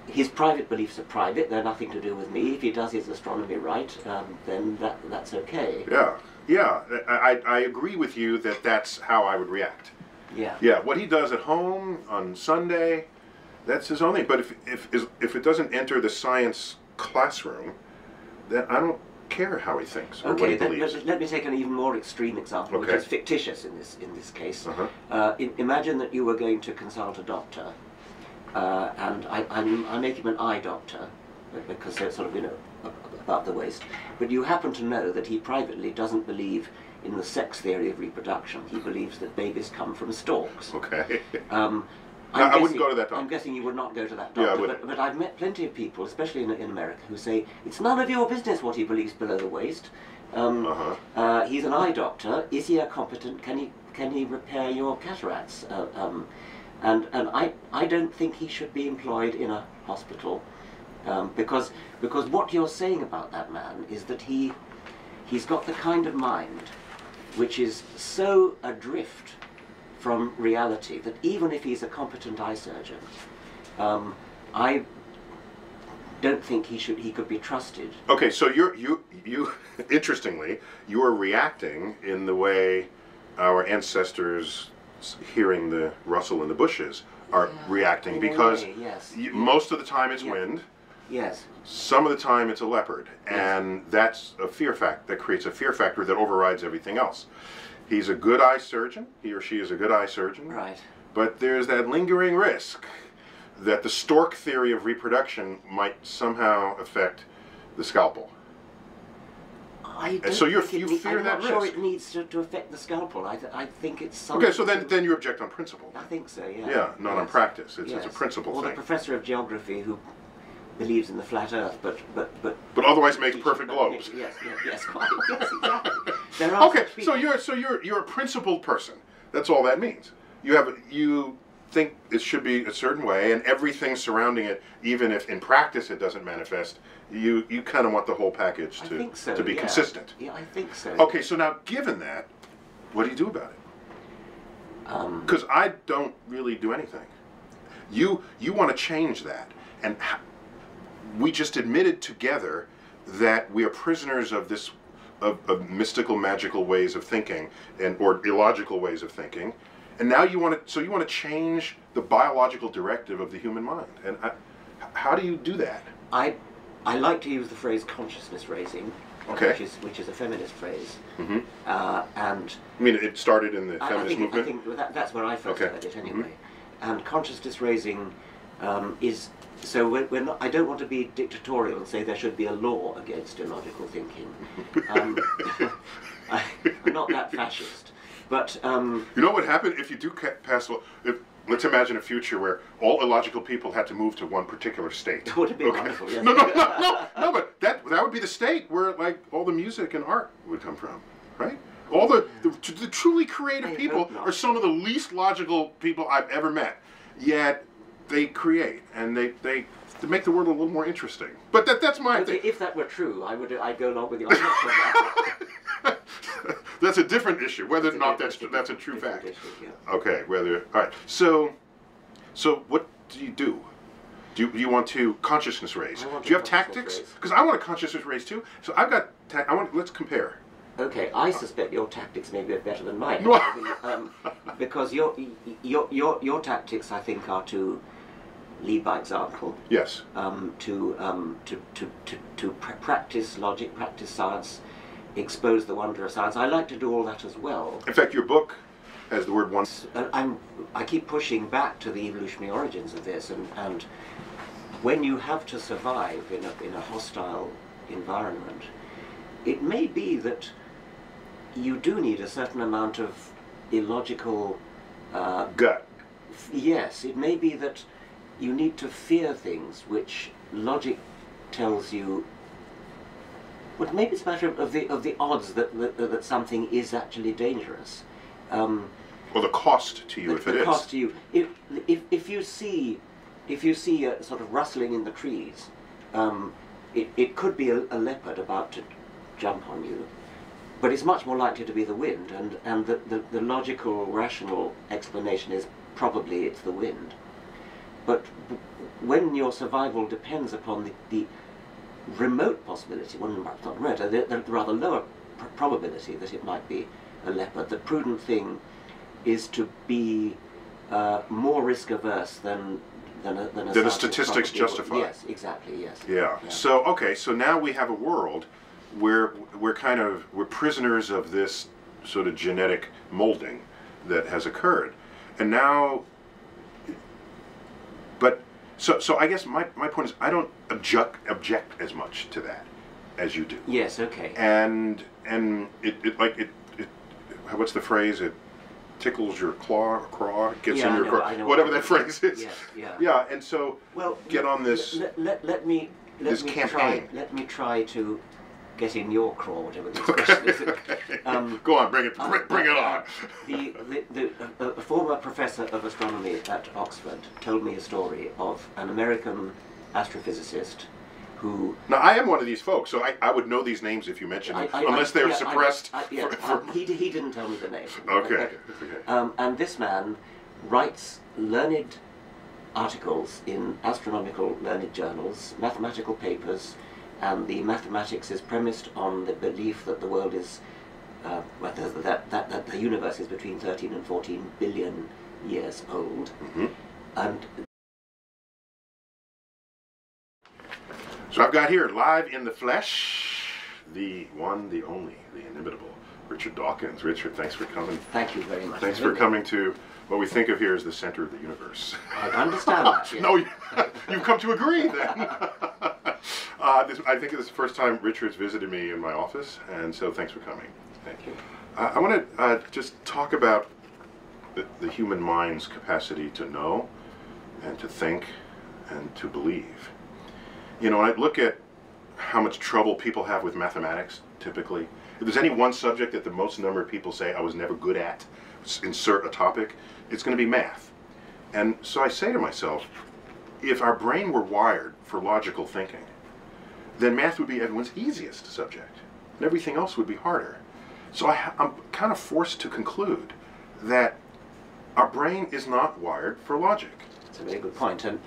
his private beliefs are private, they're nothing to do with me. If he does his astronomy right, um, then that, that's okay. Yeah, yeah, I, I agree with you that that's how I would react. Yeah. Yeah, what he does at home on Sunday, that's his own thing. But if, if, if it doesn't enter the science classroom, then I don't care how he thinks or okay, what he then, believes. Let, let me take an even more extreme example, okay. which is fictitious in this, in this case. Uh-huh. uh, i- imagine that you were going to consult a doctor. Uh, and I, I, I make him an eye doctor, because they're sort of, you know, about the waist. But you happen to know that he privately doesn't believe in the sex theory of reproduction. He believes that babies come from stalks. Okay. Um, no, guessing, I wouldn't go to that doctor. I'm guessing you would not go to that doctor. Yeah, but, but I've met plenty of people, especially in, in America, who say, it's none of your business what he believes below the waist. Um, uh-huh. uh, he's an eye doctor. Is he a competent? Can he, can he repair your cataracts? Uh, um, And, and I, I don't think he should be employed in a hospital, um, because, because what you're saying about that man is that he, he's got the kind of mind which is so adrift from reality that even if he's a competent eye surgeon, um, I don't think he should, he could be trusted. Okay, so you're, you, you, interestingly, you are reacting in the way our ancestors hearing the rustle in the bushes are yeah, reacting, because way, yes. You, yes. most of the time it's yeah. wind, yes. some of the time it's a leopard, yes. and that's a fear fact that creates a fear factor that overrides everything else. He's a good eye surgeon, he or she is a good eye surgeon, right. but there's that lingering risk that the stork theory of reproduction might somehow affect the scalpel. I don't so you're, think you fear I'm that risk. I'm not sure it needs to, to affect the scalpel. I, th I think it's something... Okay, so then, then you object on principle. I think so, yeah. Yeah, not yes. on practice. It's, yes. it's a principle or thing. Or the professor of geography who believes in the flat earth, but... But, but, but otherwise makes perfect globes. Make, yes, yes, yes, quite, yes, exactly. There are okay, so, you're, so you're, you're a principled person. That's all that means. You, have, you think it should be a certain way, and everything surrounding it, even if in practice it doesn't manifest, You, you kind of want the whole package to, I think so, to be yeah. consistent. Yeah, I think so. Okay, so now given that, what do you do about it? Because um, I don't really do anything. You, you want to change that. And we just admitted together that we are prisoners of this, of, of mystical, magical ways of thinking, and or illogical ways of thinking. And now you want to, so you want to change the biological directive of the human mind. And I, how do you do that? I... I like to use the phrase consciousness raising, okay. which is which is a feminist phrase. Mm-hmm. uh, and I mean, it started in the I, feminist I think, movement? I think that, that's where I first okay. heard it anyway. Mm-hmm. And consciousness raising um, is, so we're, we're not, I don't want to be dictatorial and say there should be a law against illogical thinking. Um, I, I'm not that fascist. But um, you know what happened if you do pass law? If, Let's imagine a future where all illogical people had to move to one particular state. That would have been okay. wonderful, yes. No, no, no, no, no, but that, that would be the state where, like, all the music and art would come from, right? All the, the, the truly creative I people are some of the least logical people I've ever met, yet they create, and they, they, they make the world a little more interesting. But that, that's my okay, thing. If that were true, I would, I'd go along with you. I'm not sure that. That's a different issue, whether or not that's, that's a true fact. Issue, yeah. Okay, whether, all right. So, so what do you do? Do you, do you want to consciousness raise? Do you have tactics? Because I want a consciousness raise too. So I've got, ta I want, let's compare. Okay, I suspect your tactics may be better than mine. um, because your, your, your, your tactics, I think, are to lead by example. Yes. Um, to, um, to, to, to, to pr practice logic, practice science, expose the wonder of science. I like to do all that as well. In fact, your book has the word wonder. I'm, I keep pushing back to the evolutionary origins of this, and, and when you have to survive in a, in a hostile environment, it may be that you do need a certain amount of illogical... Uh, gut. Yes, it may be that you need to fear things which logic tells you. Well, maybe it's a matter of the, of the odds that, that, that something is actually dangerous. Um, or the cost to you the, if it the is. The cost to you. If, if, if you see, if you see a sort of rustling in the trees, um, it, it could be a, a leopard about to jump on you. But it's much more likely to be the wind, and, and the, the, the logical, rational explanation is probably it's the wind. But when your survival depends upon the, the remote possibility, well, perhaps not remote, the, the rather lower pr probability that it might be a leopard, the prudent thing is to be uh, more risk-averse than than a, than a than the statistics justify. Yes, exactly, yes. Yeah. yeah. So, okay, so now we have a world where we're kind of, we're prisoners of this sort of genetic molding that has occurred. And now, but, so, so I guess my, my point is I don't object, object as much to that as you do. Yes, okay. And, and it, it like, it, it, what's the phrase? It tickles your claw, or craw, gets yeah, in your know, craw, whatever that phrase is. Yeah, yeah. yeah and so, well, get on this, let, let, let me, let this me campaign. Try, let me try to... get in your craw, whatever the expression is. Um, Go on, bring it, bring, uh, bring it on. The, the, the a former professor of astronomy at Oxford told me a story of an American astrophysicist who... Now, I am one of these folks, so I, I would know these names if you mentioned them, unless they're yeah, suppressed. I, I, yeah, for, for... Um, he, he didn't tell me the name. Okay. But, um, and this man writes learned articles in astronomical learned journals, mathematical papers, and the mathematics is premised on the belief that the world is, uh, well, that, that, that the universe is between thirteen and fourteen billion years old. Mm-hmm. And so I've got here, live in the flesh, the one, the only, the inimitable, Richard Dawkins. Richard, thanks for coming. Thank you very much. Thanks for really. coming to what we think of here as the center of the universe. I understand that. Yes. No, you, you've come to agree then. Uh, this, I think this is the first time Richard's visited me in my office, and so thanks for coming. Thank you. Uh, I want to uh, just talk about the, the human mind's capacity to know, and to think, and to believe. You know, I look at how much trouble people have with mathematics, typically. If there's any one subject that the most number of people say I was never good at, insert a topic, it's going to be math. And so I say to myself, if our brain were wired for logical thinking, then math would be everyone's easiest subject, and everything else would be harder. So I, I'm kind of forced to conclude that our brain is not wired for logic. That's a very good point, and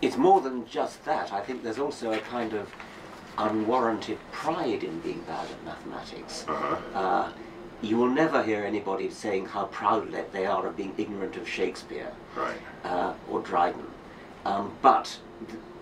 it's more than just that. I think there's also a kind of unwarranted pride in being bad at mathematics. Uh-huh. uh, you will never hear anybody saying how proud they are of being ignorant of Shakespeare, right. uh, or Dryden, um, but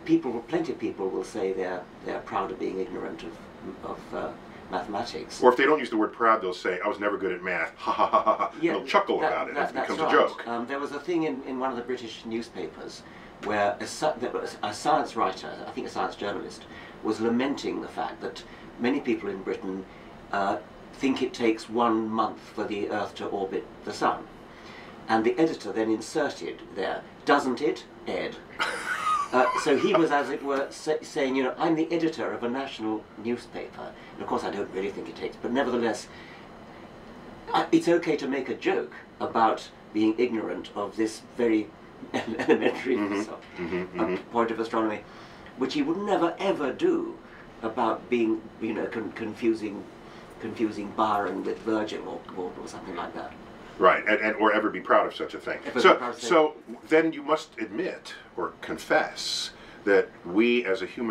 people, plenty of people will say they're, they're proud of being ignorant of, of uh, mathematics. Or if they don't use the word proud, they'll say, I was never good at math, ha ha ha ha, yeah, they'll chuckle that, about it, that, and it becomes right. a joke. Um, there was a thing in, in one of the British newspapers where a, a science writer, I think a science journalist, was lamenting the fact that many people in Britain uh, think it takes one month for the Earth to orbit the Sun. And the editor then inserted there, doesn't it, Ed? Uh, so he was, as it were, sa saying, you know, I'm the editor of a national newspaper. And of course, I don't really think it takes, but nevertheless, I, it's okay to make a joke about being ignorant of this very elementary mm-hmm, so, mm-hmm, uh, mm-hmm. point of astronomy, which he would never, ever do about being, you know, con confusing, confusing Byron with Virgil or, or, or something like that. Right, and, and or ever be proud of such a thing. So, so then you must admit or confess that we as a human